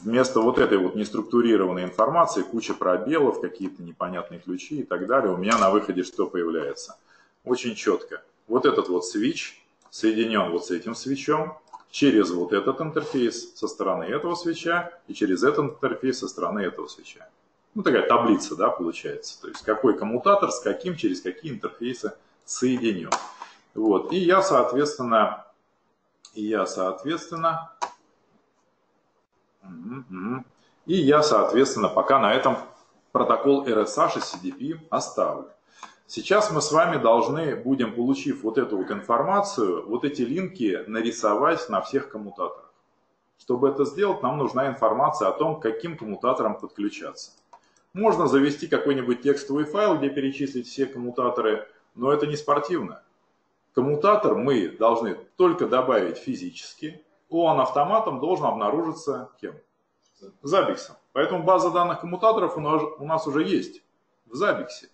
вместо вот этой вот неструктурированной информации, куча пробелов, какие-то непонятные ключи и так далее, у меня на выходе что появляется? Очень четко. Вот этот вот свич соединен вот с этим свечом, через вот этот интерфейс со стороны этого свеча и через этот интерфейс со стороны этого свеча. Ну, такая таблица, да, получается. То есть, какой коммутатор с каким, через какие интерфейсы соединен. Вот. И я, соответственно, пока на этом протокол RSH и CDP оставлю. Сейчас мы с вами должны будем, получив вот эту вот информацию, вот эти линки нарисовать на всех коммутаторах. Чтобы это сделать, нам нужна информация о том, к каким коммутаторам подключаться. Можно завести какой-нибудь текстовый файл, где перечислить все коммутаторы, но это не спортивно. Коммутатор мы должны только добавить физически, он автоматом должен обнаружиться кем? Забиксом. Поэтому база данных коммутаторов у нас уже есть в Забиксе.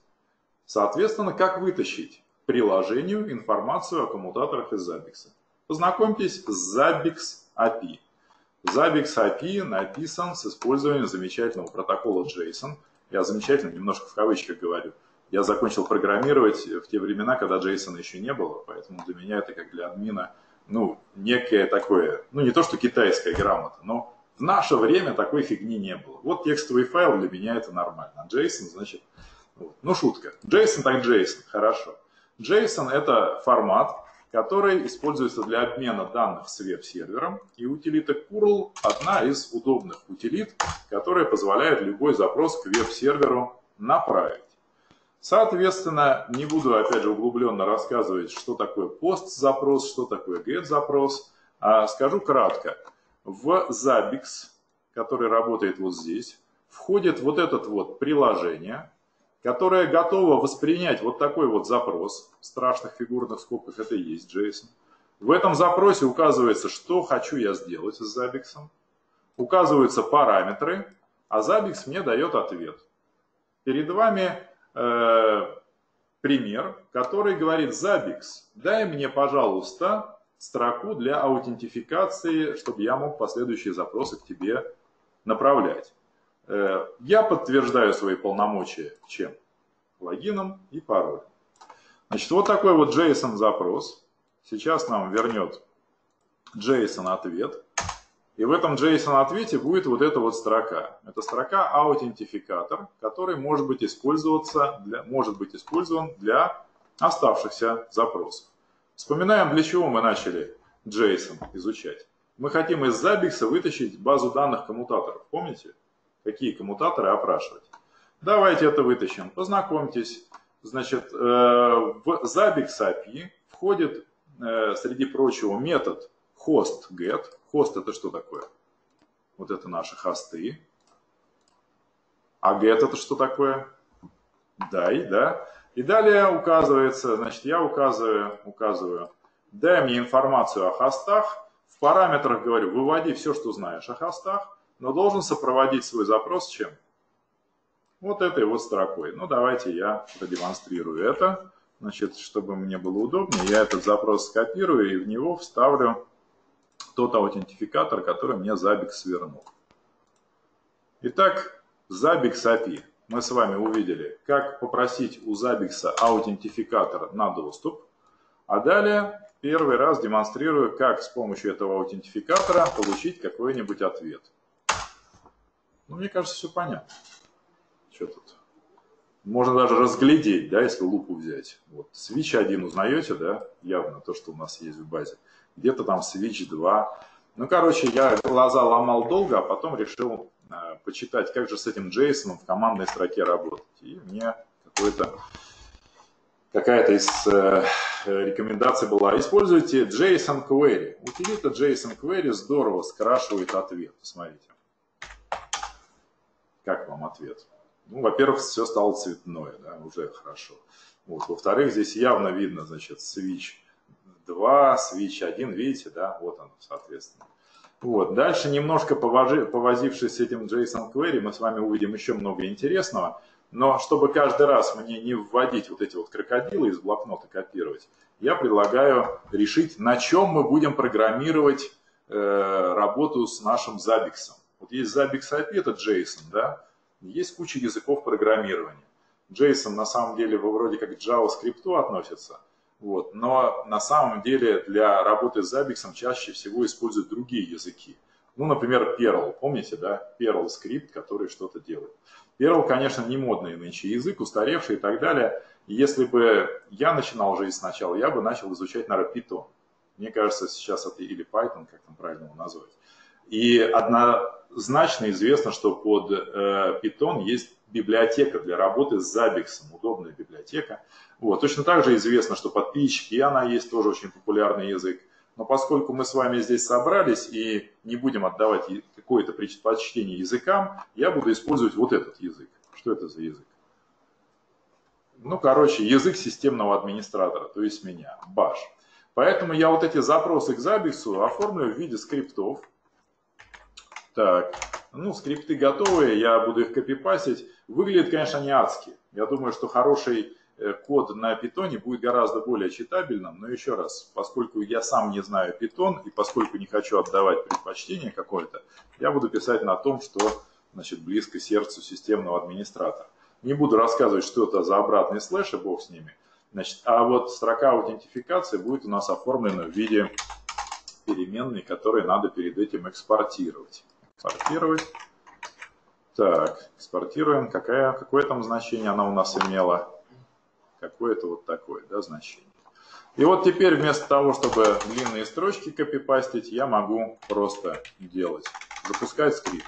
Соответственно, как вытащить к приложению информацию о коммутаторах из Забикса? Познакомьтесь с Zabbix API. Zabbix API написан с использованием замечательного протокола JSON. Я замечательно, немножко в кавычках говорю. Я закончил программировать в те времена, когда JSON еще не было, поэтому для меня это как для админа, ну, некое такое, ну, не то что китайская грамота, но в наше время такой фигни не было. Вот текстовый файл для меня это нормально, а JSON, значит, вот. Ну, шутка. JSON так JSON, хорошо. JSON это формат, который используется для обмена данных с веб-сервером, и утилита curl одна из удобных утилит, которая позволяет любой запрос к веб-серверу направить. Соответственно, не буду опять же углубленно рассказывать, что такое POST-запрос, что такое GET-запрос, а скажу кратко. В Zabbix, который работает вот здесь, входит вот это вот приложение, которая готова воспринять вот такой вот запрос, в страшных фигурных скобках это и есть JSON. В этом запросе указывается, что хочу я сделать с Zabbix, указываются параметры, а Zabbix мне дает ответ. Перед вами пример, который говорит: Zabbix, дай мне, пожалуйста, строку для аутентификации, чтобы я мог последующие запросы к тебе направлять. Я подтверждаю свои полномочия чем? Логином и паролем. Значит, вот такой вот JSON-запрос. Сейчас нам вернет JSON-ответ. И в этом JSON-ответе будет вот эта вот строка. Это строка аутентификатор, который может быть использован для оставшихся запросов. Вспоминаем, для чего мы начали JSON изучать. Мы хотим из Zabbix вытащить базу данных коммутаторов. Помните? Какие коммутаторы опрашивать. Давайте это вытащим. Познакомьтесь. Значит, в Zabbix API входит, среди прочего, метод hostGet. Host это что такое? Вот это наши хосты. А get это что такое? Дай, да. И далее указывается, значит, я указываю, дай мне информацию о хостах. В параметрах говорю, выводи все, что знаешь о хостах. Но должен сопроводить свой запрос чем? Вот этой вот строкой. Ну, давайте я продемонстрирую это. Значит, чтобы мне было удобнее, я этот запрос скопирую и в него вставлю тот аутентификатор, который мне Zabbix вернул. Итак, Zabbix API. Мы с вами увидели, как попросить у Zabbix аутентификатор на доступ, А далее первый раз демонстрирую, как с помощью этого аутентификатора получить какой-нибудь ответ. Ну, мне кажется, все понятно. Что тут? Можно даже разглядеть, да, если лупу взять. Вот, switch 1 узнаете, да, явно то, что у нас есть в базе. Где-то там switch 2. Ну, короче, я глаза ломал долго, а потом решил почитать, как же с этим JSON в командной строке работать. И мне какая-то из рекомендаций была. Используйте JSON Query. Утилита JSON Query здорово скрашивает ответ. Посмотрите. Как вам ответ? Ну, во-первых, все стало цветное, да, уже хорошо. Вот. Во-вторых, здесь явно видно, значит, switch 2, switch 1, видите, да, вот оно, соответственно. Вот. Дальше, немножко повозившись с этим JSON Query, мы с вами увидим еще много интересного. Но чтобы каждый раз мне не вводить вот эти вот крокодилы из блокнота копировать, я предлагаю решить, на чем мы будем программировать работу с нашим Zabbix. Вот есть Zabbix IP, это JSON, да? Есть куча языков программирования. JSON на самом деле вроде как к JavaScript относится, вот, но на самом деле для работы с Zabbix чаще всего используют другие языки. Ну, например, Perl, помните, да? Perl скрипт, который что-то делает. Perl, конечно, не модный нынче язык, устаревший и так далее. Если бы я начинал жизнь сначала, я бы начал изучать, наверное, Python. Мне кажется, сейчас это или Python, как там правильно его назвать. И однозначно известно, что под Python есть библиотека для работы с Zabbix, удобная библиотека. Вот. Точно так же известно, что под PHP она есть, тоже очень популярный язык. Но поскольку мы с вами здесь собрались и не будем отдавать какое-то предпочтение языкам, я буду использовать вот этот язык. Что это за язык? Ну, короче, язык системного администратора, то есть меня, Bash. Поэтому я вот эти запросы к Zabbix оформлю в виде скриптов. Так, ну, скрипты готовые, я буду их копипастить. Выглядят, конечно, они адски. Я думаю, что хороший код на питоне будет гораздо более читабельным, но еще раз, поскольку я сам не знаю питон и поскольку не хочу отдавать предпочтение какое-то, я буду писать на том, что, значит, близко сердцу системного администратора. Не буду рассказывать, что это за обратный слэш, и бог с ними. Значит, а вот строка аутентификации будет у нас оформлена в виде переменной, которые надо перед этим экспортировать. Экспортировать. Так, экспортируем. Какое там значение она у нас имела? Какое-то вот такое, да, значение. И вот теперь вместо того, чтобы длинные строчки копипастить, я могу просто делать. Запускать скрипт.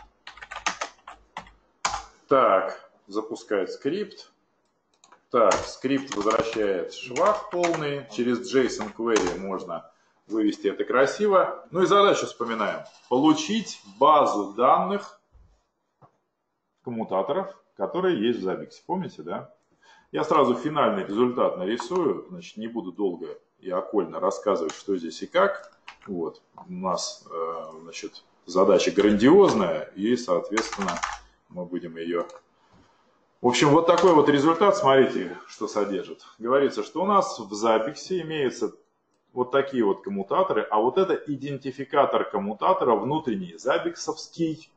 Так, запускает скрипт. Так, скрипт возвращает швах полный. Через JSON Query можно вывести это красиво. Ну и задачу вспоминаем. Получить базу данных коммутаторов, которые есть в Zabbix. Помните, да? Я сразу финальный результат нарисую, значит, не буду долго и окольно рассказывать, что здесь и как. Вот, у нас, значит, задача грандиозная, и, соответственно, мы будем ее... В общем, вот такой вот результат, смотрите, что содержит. Говорится, что у нас в Zabbix имеются вот такие вот коммутаторы, а вот это идентификатор коммутатора внутренний, Zabbix-овский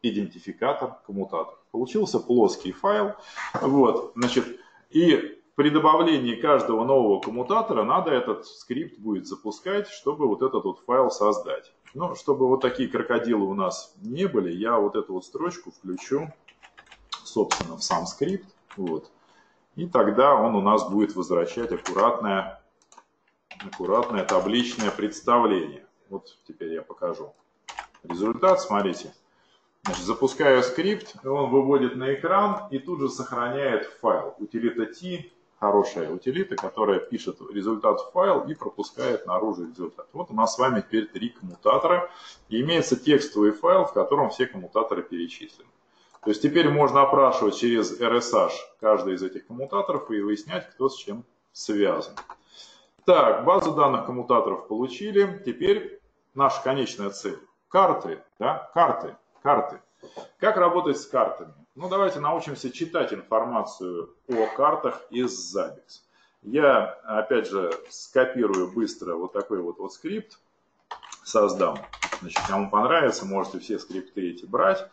идентификатор коммутатора. Получился плоский файл. Вот, значит, и при добавлении каждого нового коммутатора надо этот скрипт будет запускать, чтобы вот этот вот файл создать. Но чтобы вот такие крокодилы у нас не были, я вот эту вот строчку включу, собственно, в сам скрипт. Вот. И тогда он у нас будет возвращать аккуратное табличное представление. Вот теперь я покажу результат, смотрите. Значит, запускаю скрипт, он выводит на экран и тут же сохраняет файл. Утилита T, хорошая утилита, которая пишет результат в файл и пропускает наружу результат. Вот у нас с вами теперь 3 коммутатора. И имеется текстовый файл, в котором все коммутаторы перечислены. То есть теперь можно опрашивать через RSH каждый из этих коммутаторов и выяснять, кто с чем связан. Так, базу данных коммутаторов получили. Теперь наша конечная цель. Карты, да, карты. Карты. Как работать с картами? Ну, давайте научимся читать информацию о картах из Zabbix. Я, опять же, скопирую быстро вот такой вот скрипт, создам. Значит, кому понравится, можете все скрипты эти брать.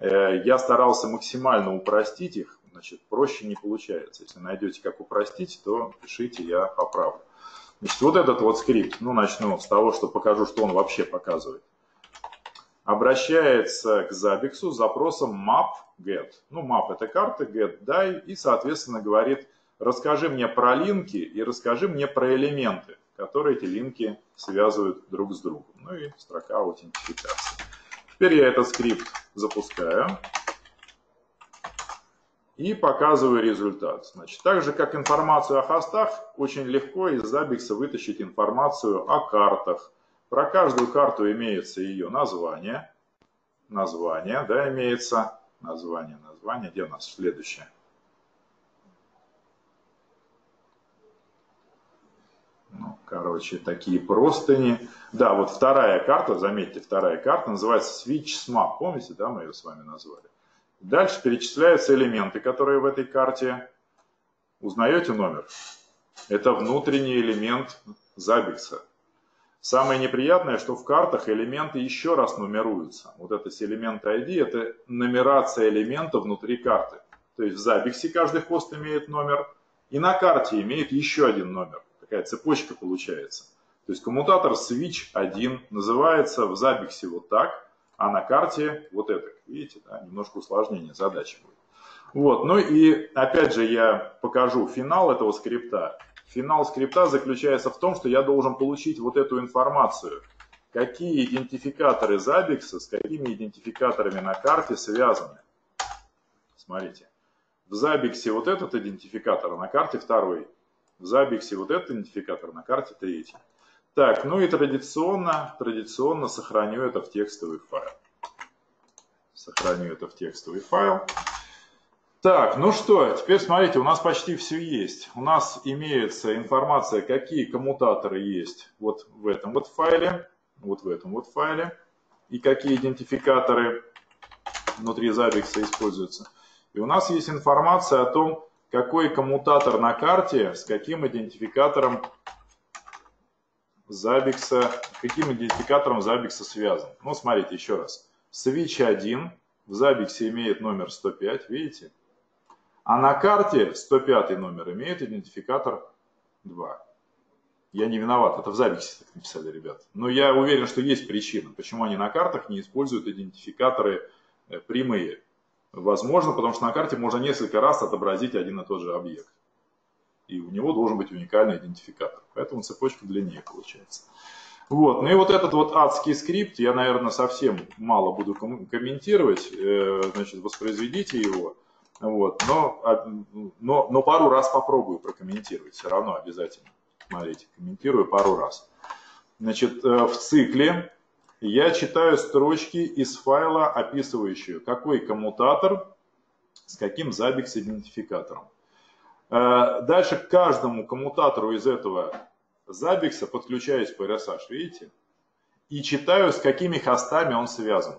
Я старался максимально упростить их, значит, проще не получается. Если найдете, как упростить, то пишите, я поправлю. Значит, вот этот вот скрипт, ну, начну с того, что покажу, что он вообще показывает. Обращается к Zabbix с запросом map get. Ну, map — это карта, get — дай, и, соответственно, говорит: расскажи мне про линки и расскажи мне про элементы, которые эти линки связывают друг с другом. Ну и строка аутентификации. Теперь я этот скрипт запускаю и показываю результат. Значит, так же, как информацию о хостах, очень легко из Zabbix вытащить информацию о картах. Про каждую карту имеется ее название. Название, да, имеется. Название, название. Где у нас следующее? Ну, короче, такие простыни. Да, вот вторая карта, заметьте, вторая карта называется SwitchSmap. Помните, да, мы ее с вами назвали? Дальше перечисляются элементы, которые в этой карте. Узнаете номер? Это внутренний элемент Zabbix. Самое неприятное, что в картах элементы еще раз нумеруются. Вот это элемент ID, это нумерация элемента внутри карты. То есть в Zabbix каждый хост имеет номер, и на карте имеет еще один номер. Такая цепочка получается. То есть коммутатор switch1 называется в Zabbix вот так, а на карте вот это. Видите, да, немножко усложнение задачи будет. Вот, ну и опять же я покажу финал этого скрипта. Финал скрипта заключается в том, что я должен получить вот эту информацию. Какие идентификаторы Zabbix с какими идентификаторами на карте связаны. Смотрите, в Zabbix вот этот идентификатор, а на карте второй. В Zabbix вот этот идентификатор, на карте третий. Так, ну и традиционно сохраню это в текстовый файл. Сохраню это в текстовый файл. Так, ну что, теперь смотрите, у нас почти все есть. У нас имеется информация, какие коммутаторы есть вот в этом вот файле, вот в этом вот файле, и какие идентификаторы внутри Zabbix используются. И у нас есть информация о том, какой коммутатор на карте с каким идентификатором Zabbix, связан. Ну, смотрите, еще раз. Switch 1 в Zabbix имеет номер 105, видите? А на карте 105 номер имеет идентификатор 2. Я не виноват, это в Zabbix так написали, ребят. Но я уверен, что есть причина, почему они на картах не используют идентификаторы прямые. Возможно, потому что на карте можно несколько раз отобразить один и тот же объект. И у него должен быть уникальный идентификатор. Поэтому цепочка длиннее получается. Вот. Ну и вот этот вот адский скрипт, я, наверное, совсем мало буду комментировать. Значит, воспроизведите его. Вот. Но пару раз попробую прокомментировать. Все равно обязательно. Смотрите, комментирую пару раз. Значит, в цикле... Я читаю строчки из файла, описывающие, какой коммутатор с каким Zabbix идентификатором. Дальше к каждому коммутатору из этого Zabbix подключаюсь по RSH, видите? И читаю, с какими хостами он связан.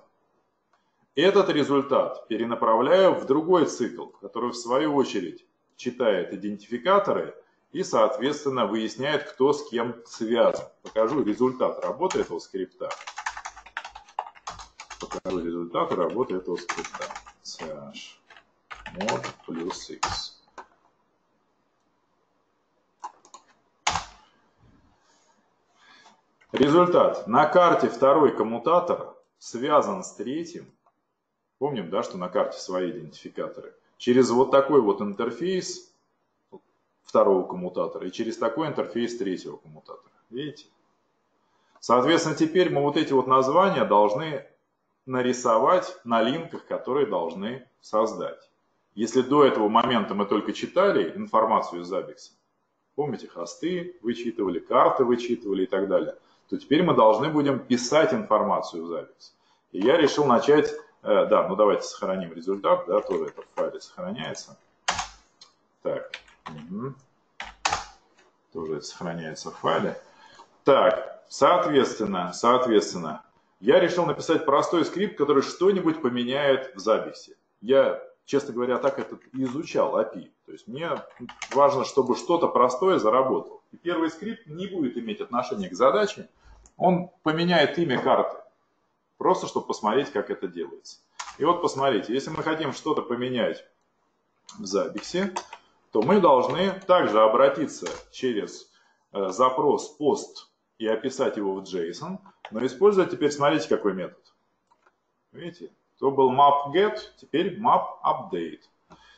Этот результат перенаправляю в другой цикл, который в свою очередь читает идентификаторы и, соответственно, выясняет, кто с кем связан. Покажу результат работы этого скрипта. Покажу результат работы этого скрипта. CH mod плюс x. Результат. На карте второй коммутатор связан с третьим. Помним, да, что на карте свои идентификаторы. Через вот такой вот интерфейс второго коммутатора и через такой интерфейс третьего коммутатора. Видите? Соответственно, теперь мы вот эти вот названия должны нарисовать на линках, которые должны создать. Если до этого момента мы только читали информацию из Zabbix, помните, хосты вычитывали, карты вычитывали и так далее, то теперь мы должны будем писать информацию в Zabbix. И я решил начать, давайте сохраним результат, да, тоже это в файле сохраняется. Так, тоже это сохраняется в файле. Так, соответственно, я решил написать простой скрипт, который что-нибудь поменяет в Zabbix. Я, честно говоря, так это изучал API. То есть мне важно, чтобы что-то простое заработало. И первый скрипт не будет иметь отношения к задаче. Он поменяет имя карты. Просто, чтобы посмотреть, как это делается. И вот посмотрите, если мы хотим что-то поменять в Zabbix, то мы должны также обратиться через запрос post и описать его в JSON, но используя теперь, смотрите, какой метод. Видите, то был map get, теперь map update.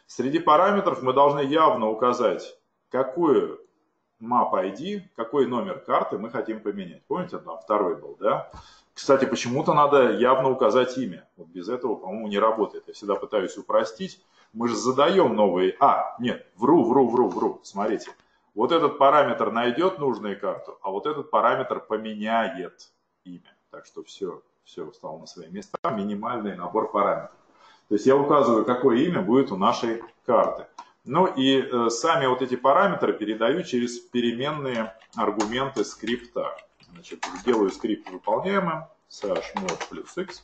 Среди параметров мы должны явно указать, какую map ID, какой номер карты мы хотим поменять. Помните, там второй был, да? Кстати, почему-то надо явно указать имя. Вот без этого, по-моему, не работает. Я всегда пытаюсь упростить. Мы же задаем новые... А, нет, вру. Смотрите, вот этот параметр найдет нужную карту, а вот этот параметр поменяет имя. Так что все встало на свои места. Минимальный набор параметров. То есть я указываю, какое имя будет у нашей карты. Ну и сами вот эти параметры передаю через переменные аргументы скрипта. Значит, делаю скрипт выполняемым, chmod плюс x.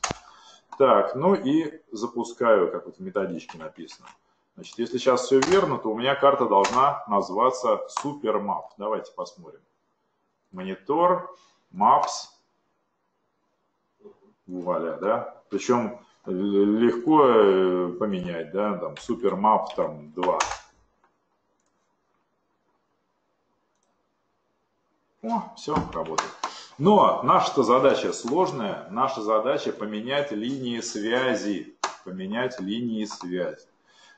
Так, ну и запускаю, как вот в методичке написано. Значит, если сейчас все верно, то у меня карта должна назваться SuperMap. Давайте посмотрим. Монитор, Maps. Вуаля, да? Причем легко поменять, да? Там SuperMap там 2. О, все, работает. Но наша задача сложная. Наша задача поменять линии связи. Поменять линии связи.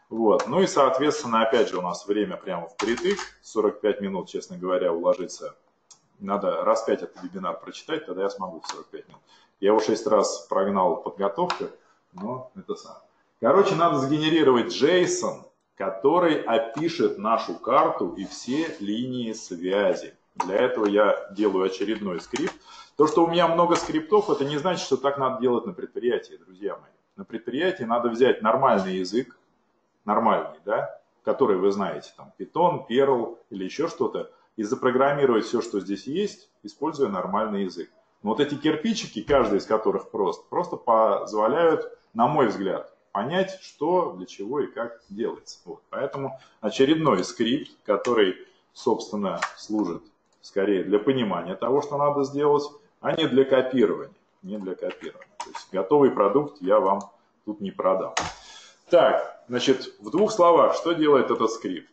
Вот. Ну и, соответственно, опять же у нас время прямо впритык. 45 минут, честно говоря, уложиться. Надо раз 5 этот вебинар прочитать, тогда я смогу в 45 минут. Я его 6 раз прогнал подготовку, но это самое. Короче, надо сгенерировать JSON, который опишет нашу карту и все линии связи. Для этого я делаю очередной скрипт. То, что у меня много скриптов, это не значит, что так надо делать на предприятии, друзья мои. На предприятии надо взять нормальный язык, нормальный, да, который вы знаете, там, Python, Perl или еще что-то, и запрограммировать все, что здесь есть, используя нормальный язык. Но вот эти кирпичики, каждый из которых просто позволяют, на мой взгляд, понять, что, для чего и как делается. Вот. Поэтому очередной скрипт, который, собственно, служит скорее для понимания того, что надо сделать, а не для копирования. Не для копирования. То есть готовый продукт я вам тут не продам. Так, значит, в двух словах, что делает этот скрипт?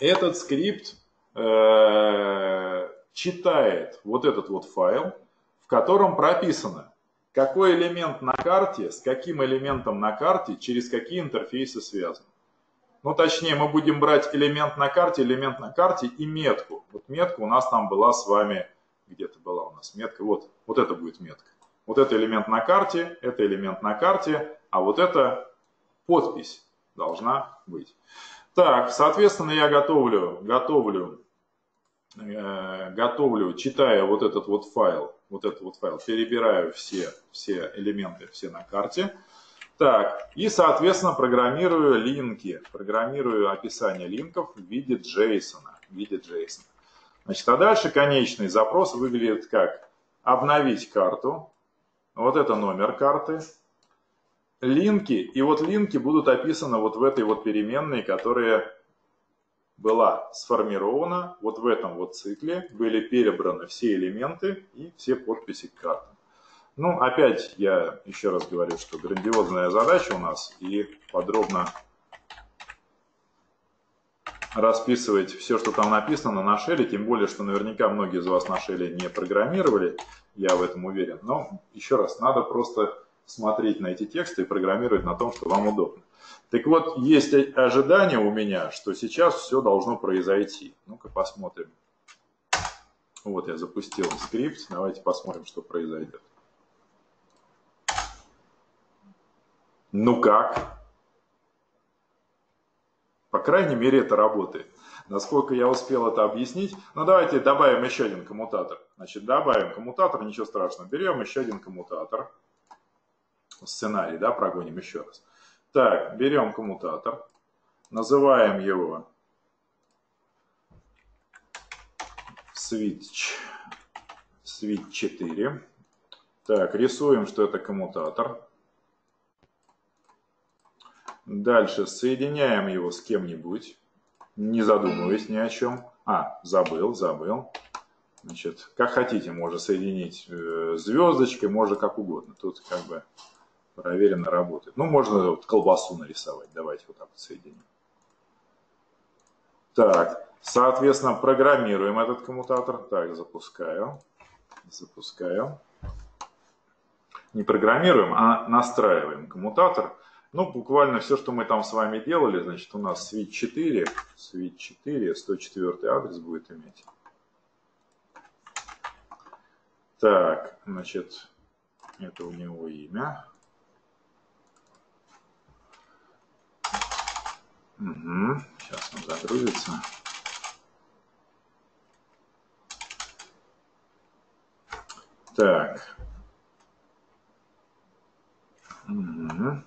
Этот скрипт читает вот этот вот файл, в котором прописано, какой элемент на карте, с каким элементом на карте, через какие интерфейсы связаны. Ну, точнее, мы будем брать элемент на карте и метку. Вот метка у нас там была с вами, где-то была у нас метка, вот это будет метка. Вот это элемент на карте, а вот это подпись должна быть. Так, соответственно, я готовлю, читая вот этот вот файл, перебираю все элементы, все на карте. Так, и, соответственно, программирую линки, программирую описание линков в виде JSON. Значит, а дальше конечный запрос выглядит как обновить карту, вот это номер карты, линки, и вот линки будут описаны вот в этой вот переменной, которая была сформирована, вот в этом вот цикле, были перебраны все элементы и все подписи к картам. Ну, опять я еще раз говорю, что грандиозная задача у нас, и подробно расписывать все, что там написано на шеле, тем более, что наверняка многие из вас на шеле не программировали, я в этом уверен. Но, еще раз, надо просто смотреть на эти тексты и программировать на том, что вам удобно. Так вот, есть ожидание у меня, что сейчас все должно произойти. Ну-ка посмотрим. Вот я запустил скрипт, давайте посмотрим, что произойдет. Ну как? По крайней мере, это работает. Насколько я успел это объяснить. Ну, давайте добавим еще один коммутатор. Значит, добавим коммутатор, ничего страшного. Берем еще один коммутатор. Сценарий, да, прогоним еще раз. Так, берем коммутатор. Называем его switch 4. Так, рисуем, что это коммутатор. Дальше соединяем его с кем-нибудь, не задумываясь ни о чем. А, забыл. Значит, как хотите, можно соединить звездочкой, можно как угодно. Тут как бы проверено работает. Ну, можно вот колбасу нарисовать. Давайте вот так вот соединим. Так, Соответственно, программируем этот коммутатор. Так, запускаю. Не программируем, а настраиваем коммутатор. Ну, буквально все, что мы там с вами делали, значит, у нас свит 4, 104 адрес будет иметь. Так, значит, это у него имя. Угу, сейчас он загрузится. Так. Угу.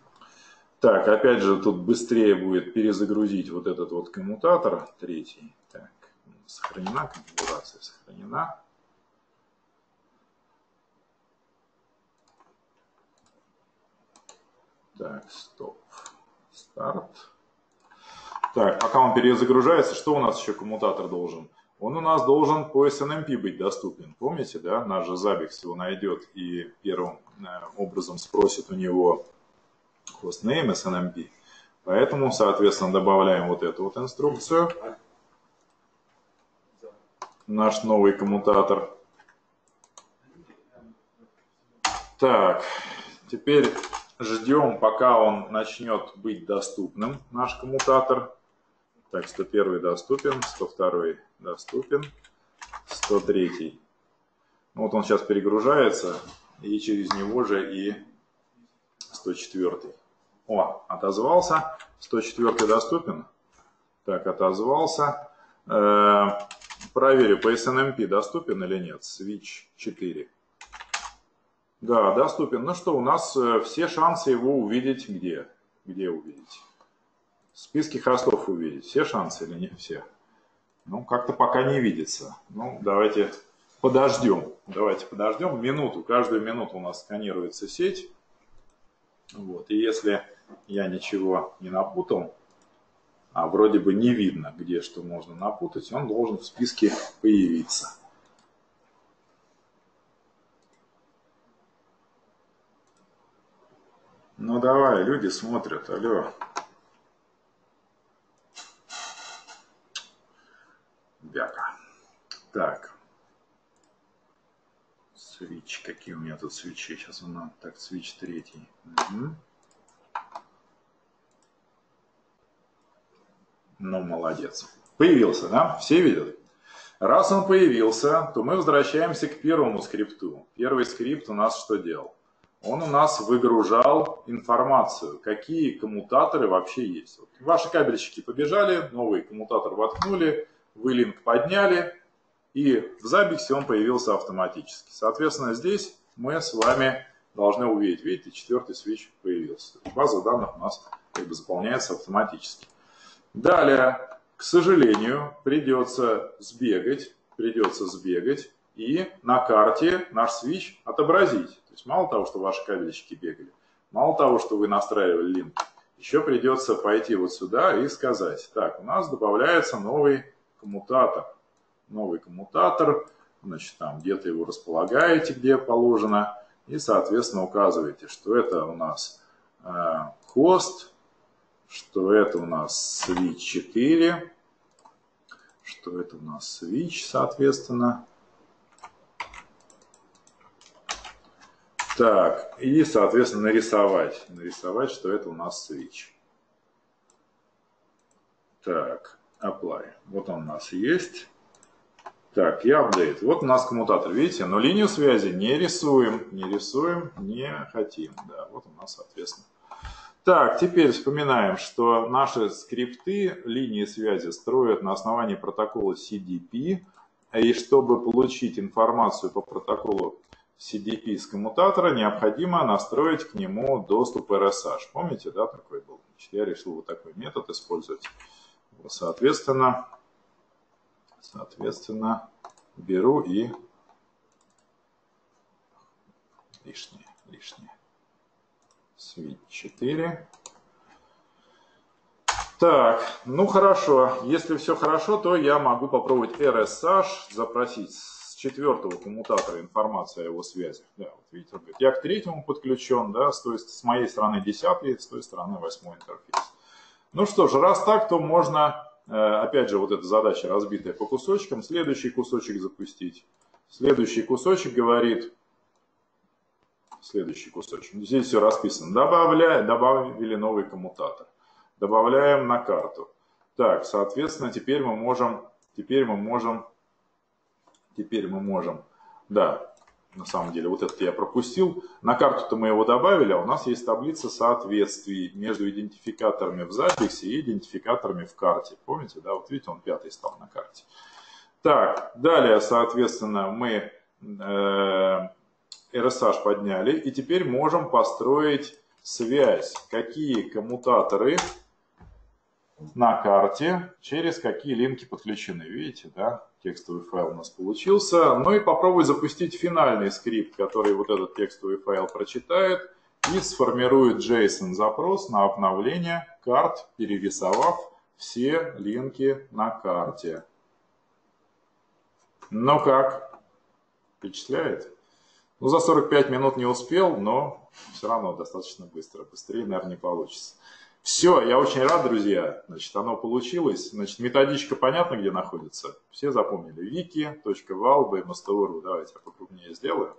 Так, опять же, тут быстрее будет перезагрузить вот этот вот коммутатор, третий. Так, сохранена конфигурация, сохранена. Так, стоп, старт. Так, пока он перезагружается, что у нас еще коммутатор должен? Он у нас должен по SNMP быть доступен. Помните, да? Наш же Zabbix его найдет и первым образом спросит у него хостнейм SNMP. Поэтому, соответственно, добавляем вот эту вот инструкцию. Наш новый коммутатор. Так, теперь ждем, пока он начнет быть доступным, наш коммутатор. Так, 101 доступен, 102 доступен, 103. Вот он сейчас перегружается, и через него же и 104. О, отозвался. 104 доступен. Так, отозвался. Проверю, по SNMP доступен или нет. Switch 4. Да, доступен. Ну что, у нас все шансы его увидеть где? Где увидеть? В списке хостов увидеть. Все шансы или не все? Ну, как-то пока не видится. Ну, давайте подождем. Минуту. Каждую минуту у нас сканируется сеть. Вот. И если я ничего не напутал, а вроде бы не видно, где что можно напутать, он должен в списке появиться. Ну давай, люди смотрят, алло. Бяка. Так. Свич, какие у меня тут свичи? Сейчас у нас, так, свич третий. Угу. Ну, молодец. Появился, да? Все видят? Раз он появился, то мы возвращаемся к первому скрипту. Первый скрипт у нас что делал? Он у нас выгружал информацию, какие коммутаторы вообще есть. Вот ваши кабельщики побежали, новый коммутатор воткнули, вы линк подняли, и в Zabbix он появился автоматически. Соответственно, здесь мы с вами должны увидеть, видите, четвертый свич появился. База данных у нас как бы заполняется автоматически. Далее, к сожалению, придется сбегать и на карте наш свич отобразить. То есть мало того, что ваши кабельчики бегали, мало того, что вы настраивали линк, еще придется пойти вот сюда и сказать, так, у нас добавляется новый коммутатор. Значит, там где-то его располагаете, где положено, и, соответственно, указываете, что это у нас хост, что это у нас switch 4, что это у нас switch, соответственно. Так, и, соответственно, нарисовать, что это у нас switch. Так, apply. Вот он у нас есть. Так, и апдейт. Вот у нас коммутатор, видите? Но линию связи не хотим. Да, вот у нас, соответственно. Так, теперь вспоминаем, что наши скрипты, линии связи строят на основании протокола CDP. И чтобы получить информацию по протоколу CDP из коммутатора, необходимо настроить к нему доступ RSH. Помните, да, такой был? Значит, я решил вот такой метод использовать. Соответственно, беру и лишнее. Switch 4. Так, ну хорошо. Если все хорошо, то я могу попробовать RSH запросить четвертого коммутатора информация о его связях. Да, вот видите, он говорит, я к третьему подключен, да, с моей стороны 10, с той стороны 8 интерфейс. Ну что ж, раз так, то можно опять же, вот эта задача разбитая по кусочкам, следующий кусочек запустить. Следующий кусочек говорит, следующий кусочек, здесь все расписано, добавили новый коммутатор, добавляем на карту. Так, соответственно, теперь мы можем, да, на самом деле, вот этот я пропустил. На карту-то мы его добавили, а у нас есть таблица соответствий между идентификаторами в Zabbix и идентификаторами в карте. Помните, да, вот видите, он 5-й стал на карте. Так, далее, соответственно, мы RSH подняли, и теперь можем построить связь, какие коммутаторы на карте, через какие линки подключены. Видите, да, текстовый файл у нас получился. Ну и попробовать запустить финальный скрипт, который вот этот текстовый файл прочитает и сформирует JSON-запрос на обновление карт, перерисовав все линки на карте. Ну как? Впечатляет? Ну за 45 минут не успел, но все равно достаточно быстро. Быстрее, наверное, не получится. Все, я очень рад, друзья. Значит, оно получилось. Значит, методичка понятно, где находится. Все запомнили. wiki.val.bmstu.ru. Давайте я покрупнее сделаю.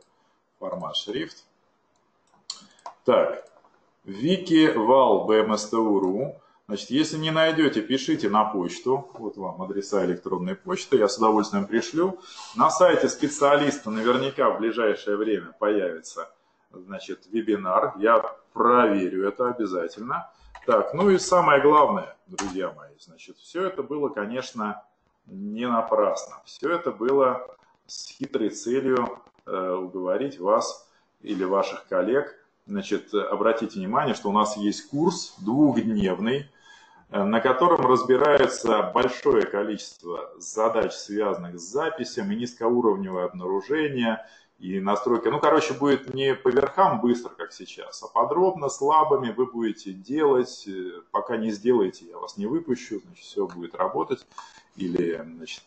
Формат, шрифт. Так. wiki.val.bmstu.ru. Значит, если не найдете, пишите на почту. Вот вам адреса электронной почты. Я с удовольствием пришлю. На сайте специалиста наверняка в ближайшее время появится, значит, вебинар. Я проверю это обязательно. Так, ну и самое главное, друзья мои, значит, все это было, конечно, не напрасно. Все это было с хитрой целью уговорить вас или ваших коллег. Значит, обратите внимание, что у нас есть курс двухдневный, на котором разбирается большое количество задач, связанных с записью, и низкоуровневое обнаружение, и настройка, ну, короче, будет не по верхам быстро, как сейчас, а подробно, с лабами вы будете делать, пока не сделаете, я вас не выпущу, значит, все будет работать, или, значит,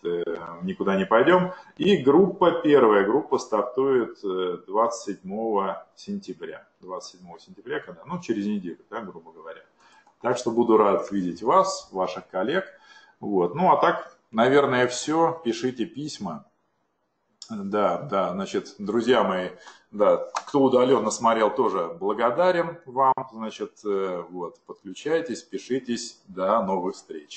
никуда не пойдем. И группа, первая группа стартует 27 сентября, когда, ну, через неделю, да, грубо говоря. Так что буду рад видеть вас, ваших коллег, вот, ну, а так, наверное, все, пишите письма. Да, значит, друзья мои, да, кто удаленно смотрел, тоже благодарен вам, значит, вот, подключайтесь, пишитесь, до новых встреч.